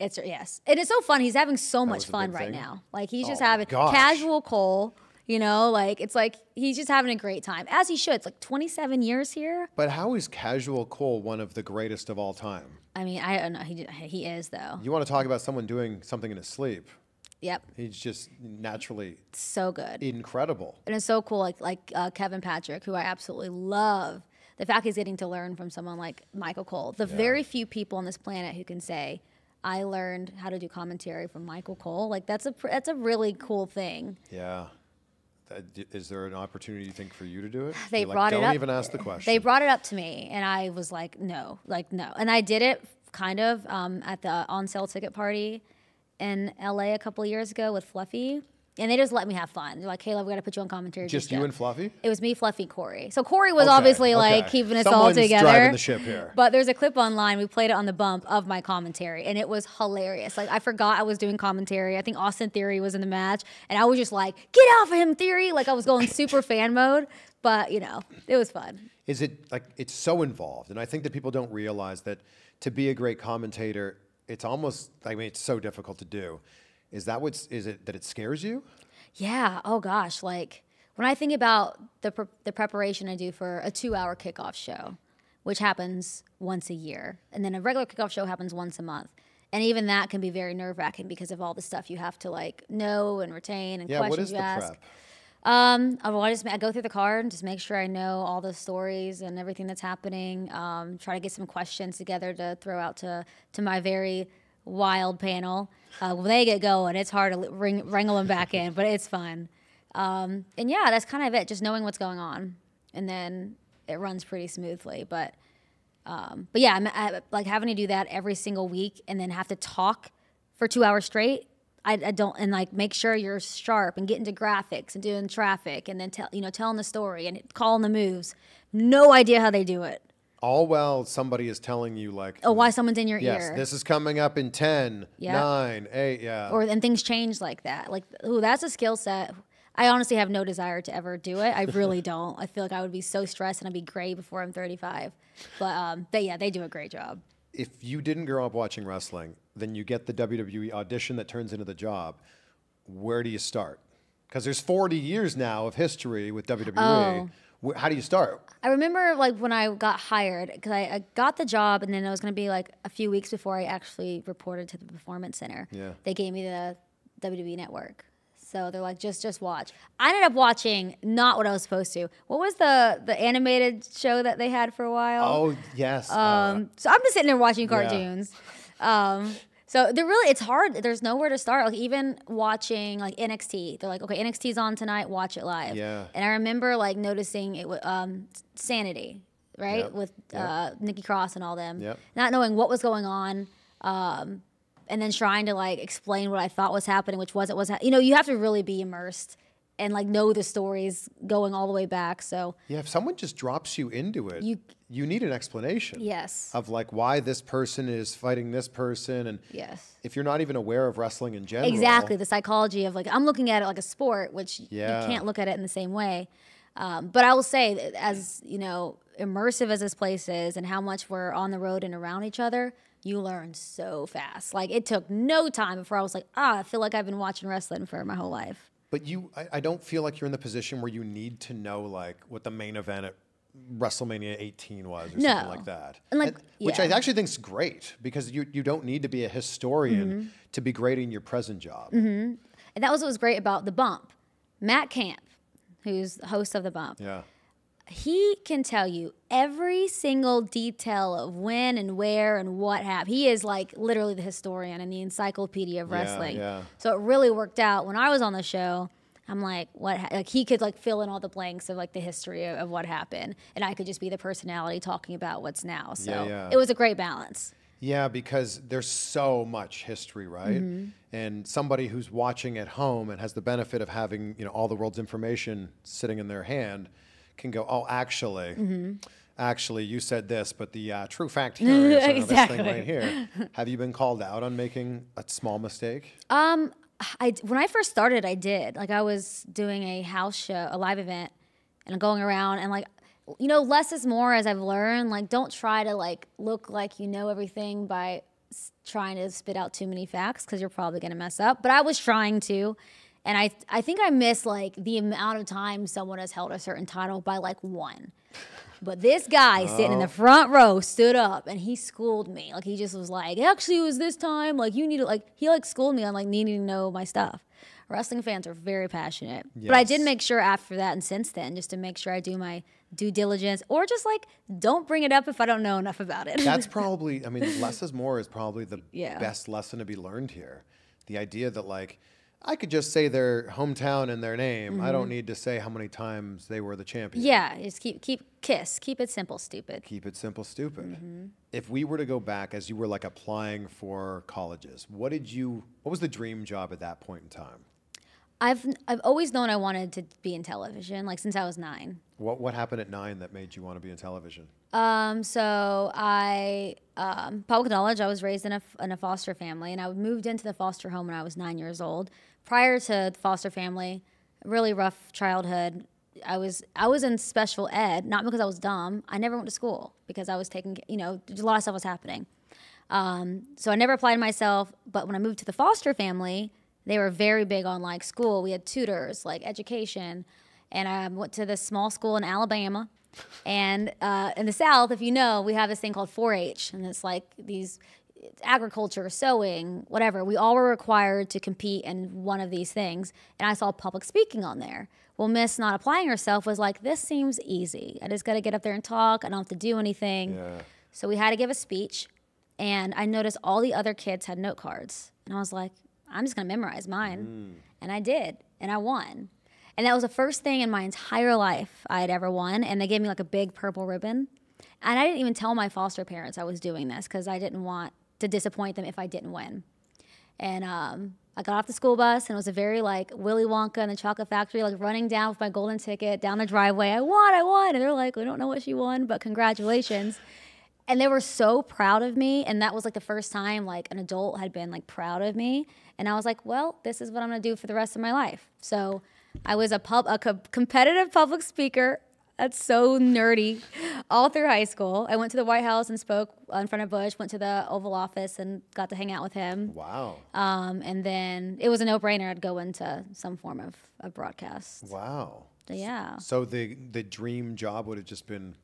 Yes. And it's so fun. He's having so much fun right now. He's just having casual Cole, you know, it's he's just having a great time, as he should. It's 27 years here. But how is casual Cole one of the greatest of all time? I mean, I don't know. He is, though. You want to talk about someone doing something in his sleep. Yep. He's just naturally. So good. Incredible. And it's so cool. Kevin Patrick, who I absolutely love. The fact he's getting to learn from someone like Michael Cole. The very few people on this planet who can say, I learned how to do commentary from Michael Cole. That's a really cool thing. Yeah. Is there an opportunity, you think, for you to do it? They brought it up. Don't even ask the question. They brought it up to me, and I was like, no. And I did it kind of at the on-sale ticket party, in LA a couple of years ago with Fluffy. And they just let me have fun. They're like, Kayla, we got to put you on commentary. Just you and Fluffy? It was me, Fluffy, Corey. So Corey was obviously like keeping us all together. Someone's driving the ship here. But there's a clip online. We played it on The Bump of my commentary. And it was hilarious. Like, I forgot I was doing commentary. I think Austin Theory was in the match. And I was just like, get off of him, Theory. Like, I was going super fan mode. But, you know, it was fun. Is it like, it's so involved. And I think that people don't realize that to be a great commentator, it's almost, I mean, it's so difficult to do. Is that what's, is it that it scares you? Yeah. Oh gosh. Like when I think about the preparation I do for a 2-hour kickoff show, which happens once a year, and then a regular kickoff show happens once a month. And even that can be very nerve-wracking because of all the stuff you have to like know and retain and questions you ask. Yeah, what is the prep? I go through the card and just make sure I know all the stories and everything that's happening. Try to get some questions together to throw out to my very wild panel. When they get going, it's hard to wrangle them back in, but it's fun. And yeah, that's kind of it, just knowing what's going on. And then it runs pretty smoothly. But yeah, I like having to do that every single week and then have to talk for 2 hours straight. I don't, and like make sure you're sharp and get into graphics and doing traffic and then telling the story and calling the moves. No idea how they do it. All while somebody is telling you like, oh, why someone's in your ear. Yes, this is coming up in 10, 9, 8, yeah. Or, and things change like that. Like, ooh, that's a skill set. I honestly have no desire to ever do it. I really don't. I feel like I would be so stressed and I'd be gray before I'm 35. But they do a great job. If you didn't grow up watching wrestling, then you get the WWE audition that turns into the job. Where do you start? Because there's 40 years now of history with WWE. Oh. How do you start? I remember like when I got hired, because I got the job and then it was going to be like a few weeks before I actually reported to the Performance Center. Yeah. They gave me the WWE Network. So they're like, just watch. I ended up watching not what I was supposed to. What was the animated show that they had for a while? Oh, yes. So I'm just sitting there watching cartoons. Yeah. So they're really, it's hard. There's nowhere to start. Like even watching like NXT, they're like, okay, NXT's on tonight, watch it live. Yeah. And I remember like noticing it with Sanity, right? Yep. With Nikki Cross and all them. Yep. Not knowing what was going on. And then trying to like explain what I thought was happening, which wasn't was, you know, you have to really be immersed and like know the stories going all the way back. So yeah, if someone just drops you into it, you need an explanation. Yes. Of like why this person is fighting this person, and yes, if you're not even aware of wrestling in general. Exactly, the psychology of like, I'm looking at it like a sport, which you can't look at it in the same way. But I will say that as you know, immersive as this place is, and how much we're on the road and around each other, you learn so fast. Like it took no time before I was like, I feel like I've been watching wrestling for my whole life. But I don't feel like you're in the position where you need to know like what the main event at WrestleMania 18 was or something like that. And which I actually think is great, because you don't need to be a historian to be great in your present job. And that was what was great about The Bump. Matt Camp, who's the host of The Bump, he can tell you every single detail of when and where and what happened. He is like literally the historian and the encyclopedia of wrestling. Yeah. So it really worked out. When I was on the show, I'm like, like he could like fill in all the blanks of like the history of what happened, and I could just be the personality talking about what's now. So it was a great balance. Yeah, because there's so much history, right? And somebody who's watching at home and has the benefit of having, you know, all the world's information sitting in their hand, can go, oh, actually, actually, you said this, but the true fact here is this thing right here. Have you been called out on making a small mistake? When I first started, I did. Like, I was doing a house show, a live event, and I'm going around, and like, you know, less is more, as I've learned. Like, don't try to like look like you know everything by trying to spit out too many facts, because you're probably gonna mess up. But I was trying to. And I think I missed like the amount of time someone has held a certain title by like one. But this guy sitting in the front row stood up and he schooled me. Like he just was like, actually it was this time. Like you need to like, he like schooled me on like needing to know my stuff. Wrestling fans are very passionate. Yes. But I did make sure after that and since then, just to make sure I do my due diligence, or just like don't bring it up if I don't know enough about it. That's probably, I mean, less is more is probably the best lesson to be learned here. The idea that like, I could just say their hometown and their name. Mm-hmm. I don't need to say how many times they were the champion. Yeah, just keep it simple, stupid. Keep it simple, stupid. Mm-hmm. If we were to go back, as you were like applying for colleges, what did you? What was the dream job at that point in time? I've always known I wanted to be in television, like since I was 9. What happened at 9 that made you want to be in television? So public knowledge, I was raised in a foster family, and I moved into the foster home when I was 9 years old. Prior to the foster family, really rough childhood. I was in special ed, not because I was dumb. I never went to school because I was taking, you know, a lot of stuff was happening. So I never applied myself, but when I moved to the foster family, they were very big on like school. We had tutors, like education. And I went to this small school in Alabama. And in the South, if you know, we have this thing called 4-H. And it's like these agriculture, sewing, whatever. We all were required to compete in one of these things. And I saw public speaking on there. Well, Miss not applying herself was like, this seems easy. I just got to get up there and talk. I don't have to do anything. Yeah. So we had to give a speech. And I noticed all the other kids had note cards. And I was like, I'm just gonna memorize mine. Mm. And I did, and I won. And that was the first thing in my entire life I had ever won, and they gave me like a big purple ribbon. And I didn't even tell my foster parents I was doing this because I didn't want to disappoint them if I didn't win. And I got off the school bus, and it was a very like Willy Wonka and the Chocolate Factory, like running down with my golden ticket down the driveway, I won, and they're like, we don't know what she won, but congratulations. And they were so proud of me, and that was like the first time like an adult had been like proud of me. And I was like, well, this is what I'm gonna do for the rest of my life. So I was a competitive public speaker. That's so nerdy. All through high school. I went to the White House and spoke in front of Bush, went to the Oval Office and got to hang out with him. Wow. And then it was a no-brainer. I'd go into some form of a broadcast. Wow. So, yeah. So the dream job would have just been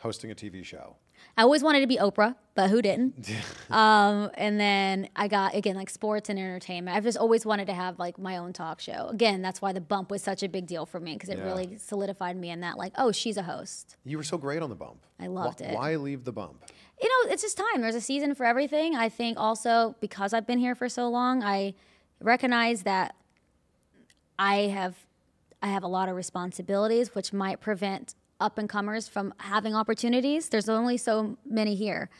hosting a TV show. I always wanted to be Oprah, but who didn't? And then I got, again, like sports and entertainment. I've just always wanted to have like my own talk show. Again, that's why The Bump was such a big deal for me because it really solidified me in that like, oh, she's a host. You were so great on The Bump. I loved it. Why leave The Bump? You know, it's just time. There's a season for everything. I think also because I've been here for so long, I recognize that I have a lot of responsibilities, which might prevent up-and-comers from having opportunities. There's only so many here.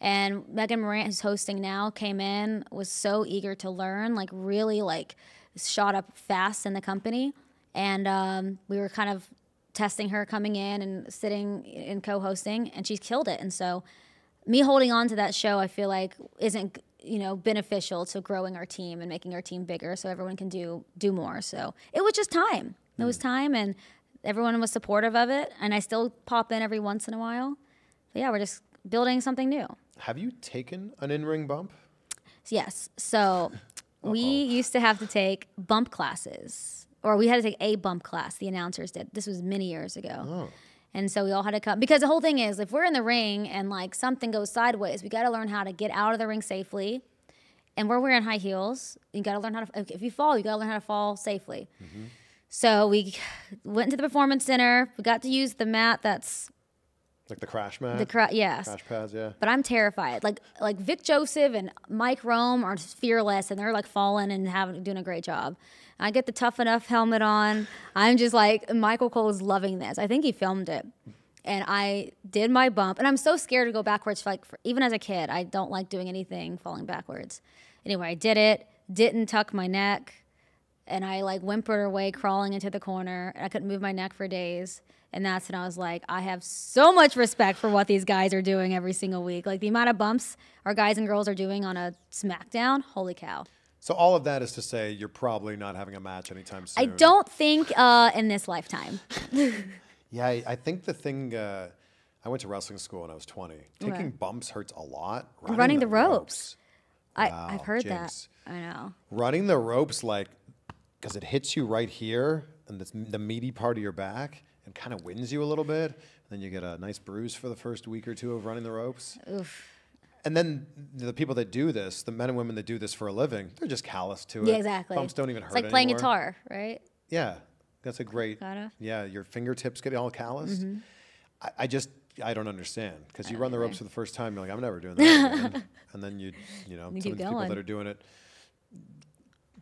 And Megan Morant, who's hosting now, came in, was so eager to learn, like really like shot up fast in the company. And we were kind of testing her coming in and sitting and co-hosting, and she's killed it. And so me holding on to that show, I feel like isn't, you know, beneficial to growing our team and making our team bigger so everyone can do more. So it was just time. Mm. It was time, and everyone was supportive of it, and I still pop in every once in a while. But yeah, we're just building something new. Have you taken an in-ring bump? Yes. So we used to have to take bump classes, or we had to take a bump class. The announcers did. This was many years ago. Oh. And so we all had to come. Because the whole thing is, if we're in the ring and like something goes sideways, we got to learn how to get out of the ring safely. And we're wearing high heels. You got to learn how to, if you fall, you got to learn how to fall safely. Mm-hmm. So we went to the Performance Center. We got to use the mat that's like the crash mat. Yes. Crash pads, yeah. But I'm terrified. Like Vic Joseph and Mike Rome are fearless, and they're like falling and doing a great job. I get the Tough Enough helmet on. I'm just like, Michael Cole is loving this. I think he filmed it. And I did my bump, and I'm so scared to go backwards. Like even as a kid, I don't like doing anything falling backwards. Anyway, I did it. Didn't tuck my neck. And I like whimpered away, crawling into the corner. I couldn't move my neck for days. And that's when I was like, I have so much respect for what these guys are doing every single week. Like the amount of bumps our guys and girls are doing on a SmackDown, holy cow. So all of that is to say you're probably not having a match anytime soon. I don't think in this lifetime. Yeah, I think the thing, I went to wrestling school when I was 20. Taking bumps hurts a lot. Running the ropes. Wow, I've heard that. I know. Running the ropes like... because it hits you right here and the meaty part of your back and kind of wins you a little bit. And then you get a nice bruise for the first week or two of running the ropes. Oof. And then the people that do this, the men and women that do this for a living, they're just callous to it. Yeah, exactly. Bumps don't even hurt anymore. It's like playing guitar, right? Yeah, that's a great, yeah, your fingertips get all calloused. Mm-hmm. I don't understand because you run the ropes for the first time, you're like, I'm never doing that again. And then you know, some of the people that are doing it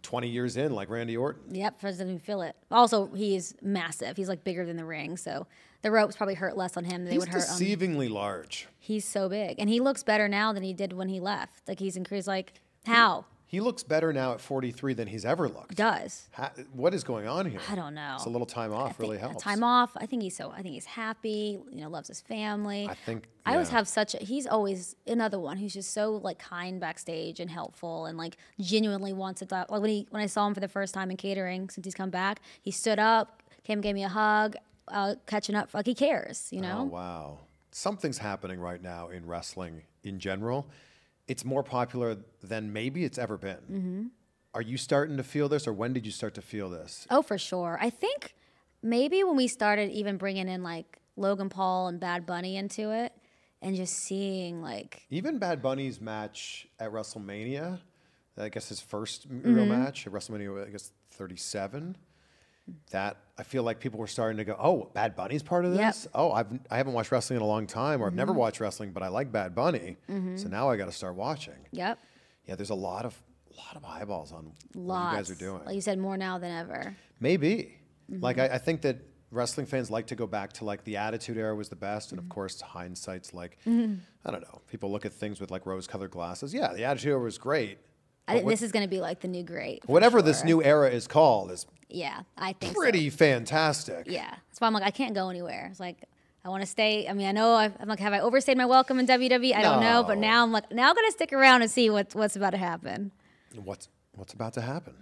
20 years in, like Randy Orton. Yep, for doesn't feel it. Also, he's massive. He's like bigger than the ring, so the ropes probably hurt less on him than they would hurt on him. He's deceivingly large. He's so big, and he looks better now than he did when he left. Like he's increased. Like how? He looks better now at 43 than he's ever looked. Does. What is going on here? I don't know. It's a little time off really helps. Time off. I think he's happy. You know, loves his family. I always have such. He's always another one who's just so like kind backstage and helpful and like genuinely wants it. Like when I saw him for the first time in catering since he's come back, he stood up, came and gave me a hug, catching up. Like he cares. You know. Oh wow. Something's happening right now in wrestling in general. It's more popular than maybe it's ever been. Mm-hmm. Are you starting to feel this, or when did you start to feel this? Oh, for sure. I think maybe when we started even bringing in like Logan Paul and Bad Bunny into it, and just seeing like even Bad Bunny's match at WrestleMania, I guess his first real match at WrestleMania, I guess 37. That I feel like people were starting to go, oh, Bad Bunny's part of this? Yep. Oh, I haven't watched wrestling in a long time, or I've never watched wrestling, but I like Bad Bunny, so now I got to start watching. Yep. Yeah, there's a lot of eyeballs on what you guys are doing. Like you said, more now than ever. Maybe. Like I think that wrestling fans like to go back to like the Attitude Era was the best, and of course hindsight's like, I don't know, people look at things with like rose-colored glasses. Yeah, the Attitude Era was great. I think this is going to be like the new great. Whatever this new era is called is pretty fantastic. Yeah, that's why I'm like, I can't go anywhere. It's like, I want to stay. I mean, I know I'm like, have I overstayed my welcome in WWE? I don't know, but now I'm like, now I'm going to stick around and see what's about to happen. What's about to happen?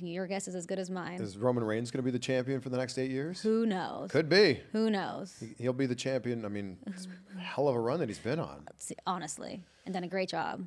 Your guess is as good as mine. Is Roman Reigns going to be the champion for the next 8 years? Who knows? Could be. Who knows? He'll be the champion. I mean, it's a hell of a run that he's been on. Honestly, and done a great job.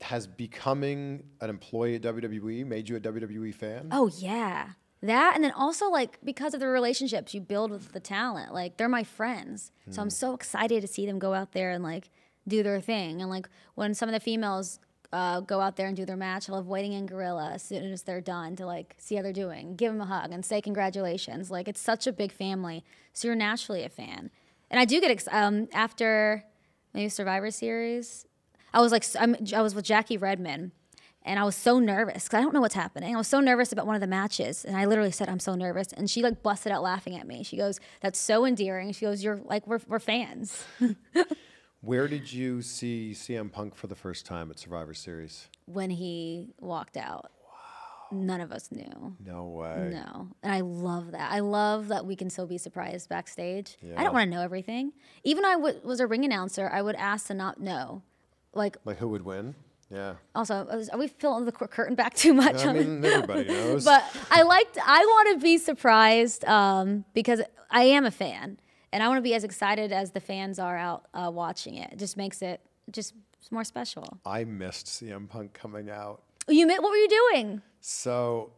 Has becoming an employee at WWE made you a WWE fan? Oh, yeah. That, and then also, like, because of the relationships you build with the talent. Like, they're my friends. So I'm so excited to see them go out there and, like, do their thing. And, like, when some of the females go out there and do their match, I love waiting in Gorilla as soon as they're done to, like, see how they're doing. Give them a hug and say congratulations. Like, it's such a big family. So you're naturally a fan. And I do get, after maybe Survivor Series, I was like, I was with Jackie Redmond, and I was so nervous because I don't know what's happening. I was so nervous about one of the matches, and I literally said, "I'm so nervous," and she like busted out laughing at me. She goes, "That's so endearing." She goes, "You're like, we're fans." Where did you see CM Punk for the first time at Survivor Series? When he walked out. Wow. None of us knew. No way. No, and I love that. I love that we can still be surprised backstage. Yeah. I don't want to know everything. Even I was a ring announcer. I would ask to not know. Like who would win? Yeah. Also, are we pulling the curtain back too much? I mean, everybody knows. But I want to be surprised because I am a fan, and I want to be as excited as the fans are out watching it. It just makes it just more special. I missed CM Punk coming out. What were you doing? So,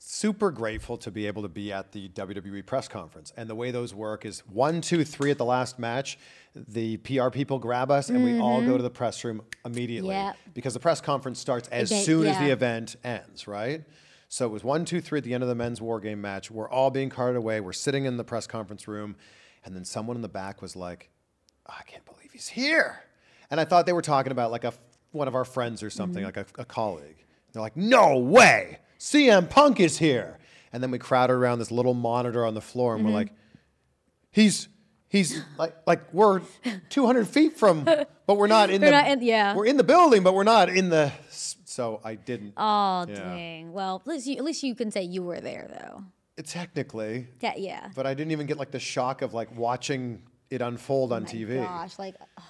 super grateful to be able to be at the WWE press conference. And the way those work is 1, 2, 3 at the last match, the PR people grab us and we all go to the press room immediately because the press conference starts as soon as the event ends, right? So it was 1, 2, 3 at the end of the men's war game match. We're all being carted away. We're sitting in the press conference room. And then someone in the back was like, oh, I can't believe he's here. And I thought they were talking about like one of our friends or something, like a colleague. They're like, no way. CM Punk is here. And then we crowded around this little monitor on the floor and we're like, he's like we're 200 feet from, but we're not in we're in the building, but we're not in the, so I didn't. Oh, dang. Well, at least you can say you were there though. Technically. Yeah, yeah. But I didn't even get like the shock of like watching it unfold on TV. Oh gosh, like, oh,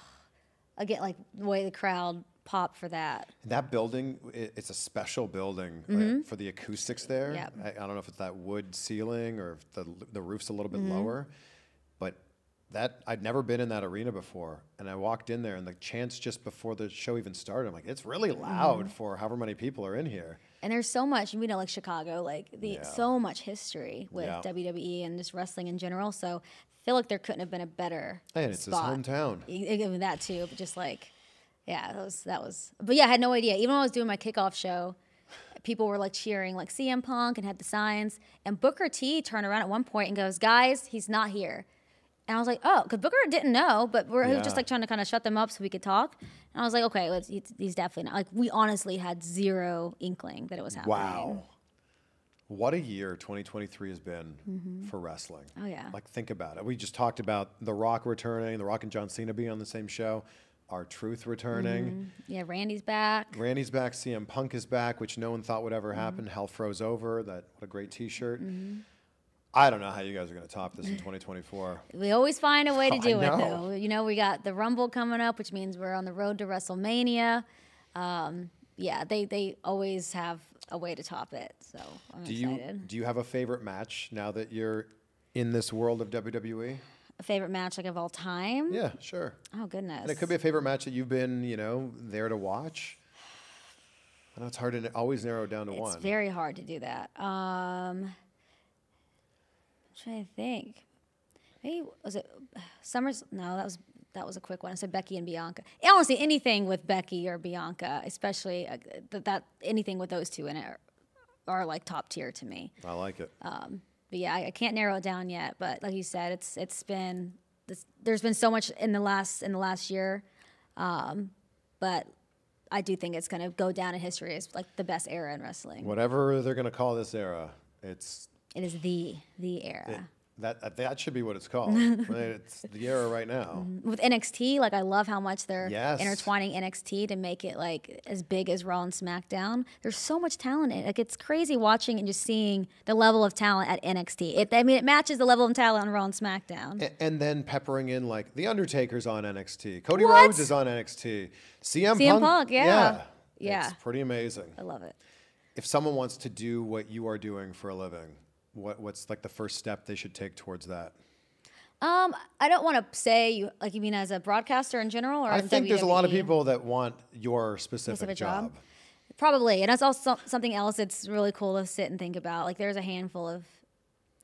I get like the way the crowd pop for that. That building, it's a special building like, for the acoustics there. Yep. I don't know if it's that wood ceiling or if the roof's a little bit lower, but that I'd never been in that arena before. And I walked in there and the chants just before the show even started, I'm like, it's really loud for however many people are in here. And there's so much, you know, like Chicago, like so much history with WWE and just wrestling in general. So I feel like there couldn't have been a better And it's spot. His hometown. Even that too, but just like, yeah, that was, but yeah, I had no idea. Even when I was doing my kickoff show, people were like cheering like CM Punk and had the signs, and Booker T turned around at one point and goes, guys, he's not here. And I was like, oh, because Booker didn't know, but he was just like trying to kind of shut them up so we could talk. And I was like, okay, he's definitely not. Like we honestly had zero inkling that it was happening. Wow. What a year 2023 has been for wrestling. Oh, yeah. Like, think about it. We just talked about The Rock returning, The Rock and John Cena being on the same show, R-Truth returning. Yeah, Randy's back. Randy's back. CM Punk is back, which no one thought would ever happen. Hell froze over. That, what a great T-shirt. I don't know how you guys are going to top this in 2024. We always find a way to do it, though. You know, we got the Rumble coming up, which means we're on the road to WrestleMania. Yeah, they always have a way to top it, so I'm excited. Do you have a favorite match now that you're in this world of WWE? A favorite match, like, of all time? Yeah, sure. Oh, goodness. And it could be a favorite match that you've been, you know, there to watch. I know it's hard to always narrow it down to one. It's very hard to do that. Trying to think. Maybe, was it Summers? No, that was a quick one. I said Becky and Bianca. Honestly, anything with Becky or Bianca, especially anything with those two in it are like top tier to me. I like it. But yeah, I can't narrow it down yet. But like you said, there's been so much in the last year, but I do think it's going to go down in history as like the best era in wrestling. Whatever they're going to call this era, it is the era. That should be what it's called. It's the era right now. With NXT, like, I love how much they're intertwining NXT to make it like as big as Raw and SmackDown. There's so much talent in it. Like, it's crazy watching and just seeing the level of talent at NXT. It matches the level of talent on Raw and SmackDown. And then peppering in, like, The Undertaker's on NXT. Cody Rhodes is on NXT. CM Punk, yeah. It's pretty amazing. I love it. If someone wants to do what you are doing for a living, what's like the first step they should take towards that? I don't want to say, you mean as a broadcaster in general, or I think WWE? There's a lot of people that want your specific job. Probably, and that's also something else that's really cool to sit and think about. Like, there's a handful of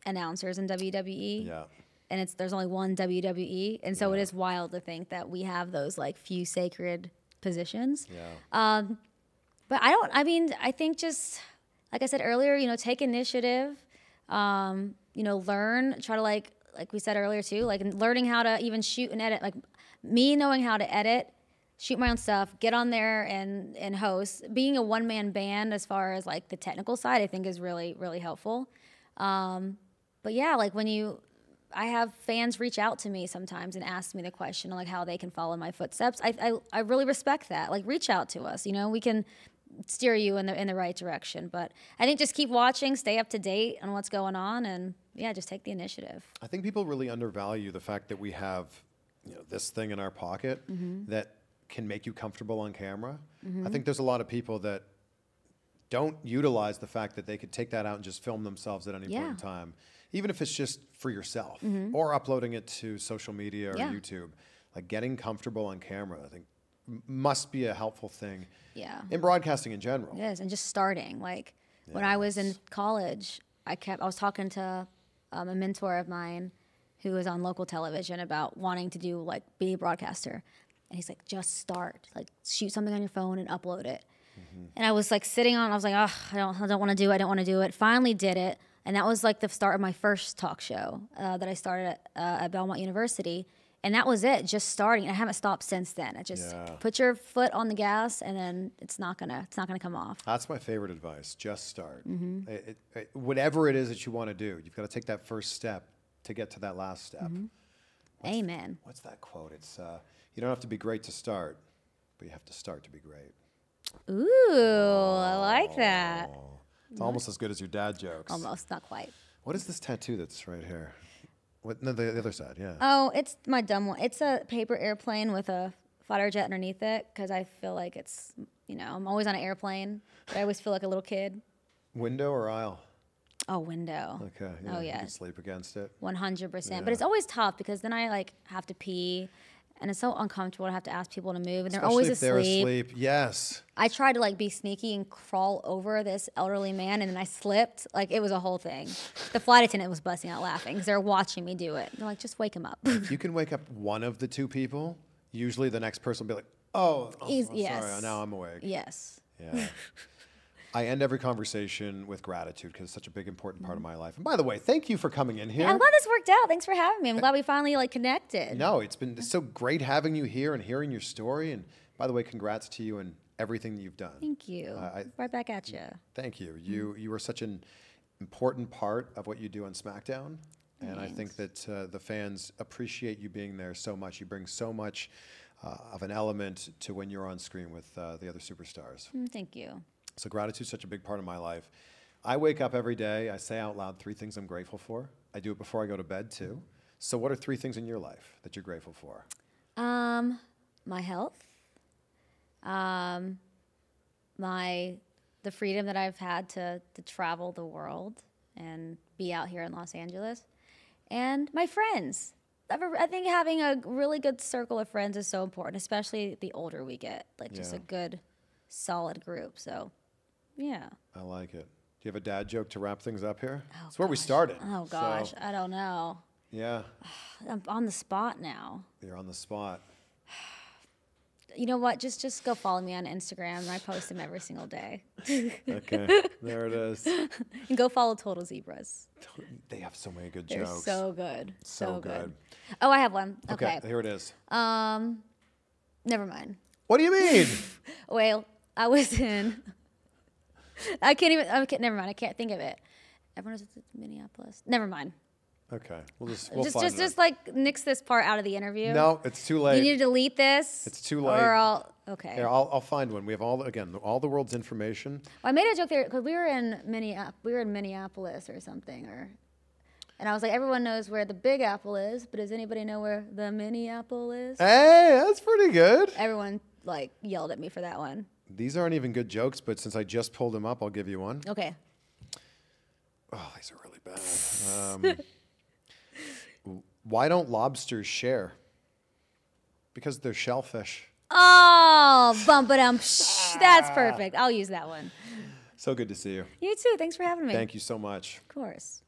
announcers in WWE, and there's only one WWE, and so it is wild to think that we have those like few sacred positions. But I don't. I mean, I think just like I said earlier, you know, take initiative. You know, learn, try to like we said earlier too, like learning how to even shoot and edit, like me knowing how to edit, shoot my own stuff, get on there and host. Being a one-man band as far as like the technical side, I think is really, really helpful. But yeah, like I have fans reach out to me sometimes and ask me the question, like how they can follow my footsteps. I really respect that. Like, reach out to us, you know, we can steer you in the right direction. But I think just keep watching, stay up to date on what's going on, and yeah, just take the initiative. I think people really undervalue the fact that we have, you know, this thing in our pocket that can make you comfortable on camera. I think there's a lot of people that don't utilize the fact that they could take that out and just film themselves at any point in time, even if it's just for yourself or uploading it to social media or YouTube. Like, getting comfortable on camera, I think, must be a helpful thing in broadcasting in general. It is, and just starting. Like, when I was in college, I was talking to a mentor of mine who was on local television about wanting to be a broadcaster. And he's like, just start. Like, shoot something on your phone and upload it. And I was like I was like, oh, I don't want to do it. I don't want to do it. Finally did it. And that was like the start of my first talk show that I started at Belmont University. And that was it, just starting. I haven't stopped since then. I just put your foot on the gas, and then it's not gonna come off. That's my favorite advice. Just start. Whatever it is that you want to do, you've got to take that first step to get to that last step. Amen. What's that quote? It's you don't have to be great to start, but you have to start to be great. Ooh, I like that. It's almost as good as your dad jokes. Almost, not quite. What is this tattoo that's right here? What, no, the other side, yeah. Oh, it's my dumb one. It's a paper airplane with a fighter jet underneath it, because I feel like it's, you know, I'm always on an airplane. But I always feel like a little kid. Window or aisle? Oh, window. Okay. Yeah, oh, yeah. You can sleep against it. 100%. Yeah. But it's always tough, because then I, like, have to pee, and it's so uncomfortable to have to ask people to move, and especially they're always asleep. Yes. I tried to, like, be sneaky and crawl over this elderly man, and then I slipped. Like, it was a whole thing. The flight attendant was busting out laughing because they're watching me do it. They're like, just wake him up. If you can wake up one of the two people, usually the next person will be like, sorry, now I'm awake. Yes. Yeah. I end every conversation with gratitude, because it's such a big, important part of my life. And by the way, thank you for coming in here. I'm glad this worked out. Thanks for having me. I'm glad we finally like connected. No, it's been so great having you here and hearing your story. And by the way, congrats to you and everything that you've done. Thank you. Right back at you. Thank you. You are such an important part of what you do on SmackDown. And I think that the fans appreciate you being there so much. You bring so much of an element to when you're on screen with the other superstars. Thank you. So gratitude's such a big part of my life. I wake up every day, I say out loud 3 things I'm grateful for. I do it before I go to bed too. So what are 3 things in your life that you're grateful for? My health, the freedom that I've had to travel the world and be out here in Los Angeles, and my friends. I think having a really good circle of friends is so important, especially the older we get, like just a good, solid group. So, yeah. I like it. Do you have a dad joke to wrap things up here? Oh, it's where we started. Oh, gosh. So, I don't know. Yeah. I'm on the spot now. You're on the spot. You know what? Just go follow me on Instagram. And I post them every single day. Okay. There it is. And go follow Total Zebras. They have so many good jokes. So good. So good. Oh, I have one. Okay. Here it is. Never mind. What do you mean? Well, I was in. Okay, never mind. I can't think of it. Everyone was in Minneapolis. Never mind. Okay, we'll just like nix this part out of the interview. No, it's too late. You need to delete this. It's too late. Or okay. Yeah, I'll find one. We have all the world's information. Well, I made a joke there because we were in Minneapolis or something, and I was like, everyone knows where the Big Apple is, but does anybody know where the Minneapolis is? Hey, that's pretty good. Everyone like yelled at me for that one. These aren't even good jokes, but since I just pulled them up, I'll give you one. Okay. Oh, these are really bad. Why don't lobsters share? Because they're shellfish. Oh, bum-ba-dum. That's perfect. I'll use that one. So good to see you. You too. Thanks for having me. Thank you so much. Of course.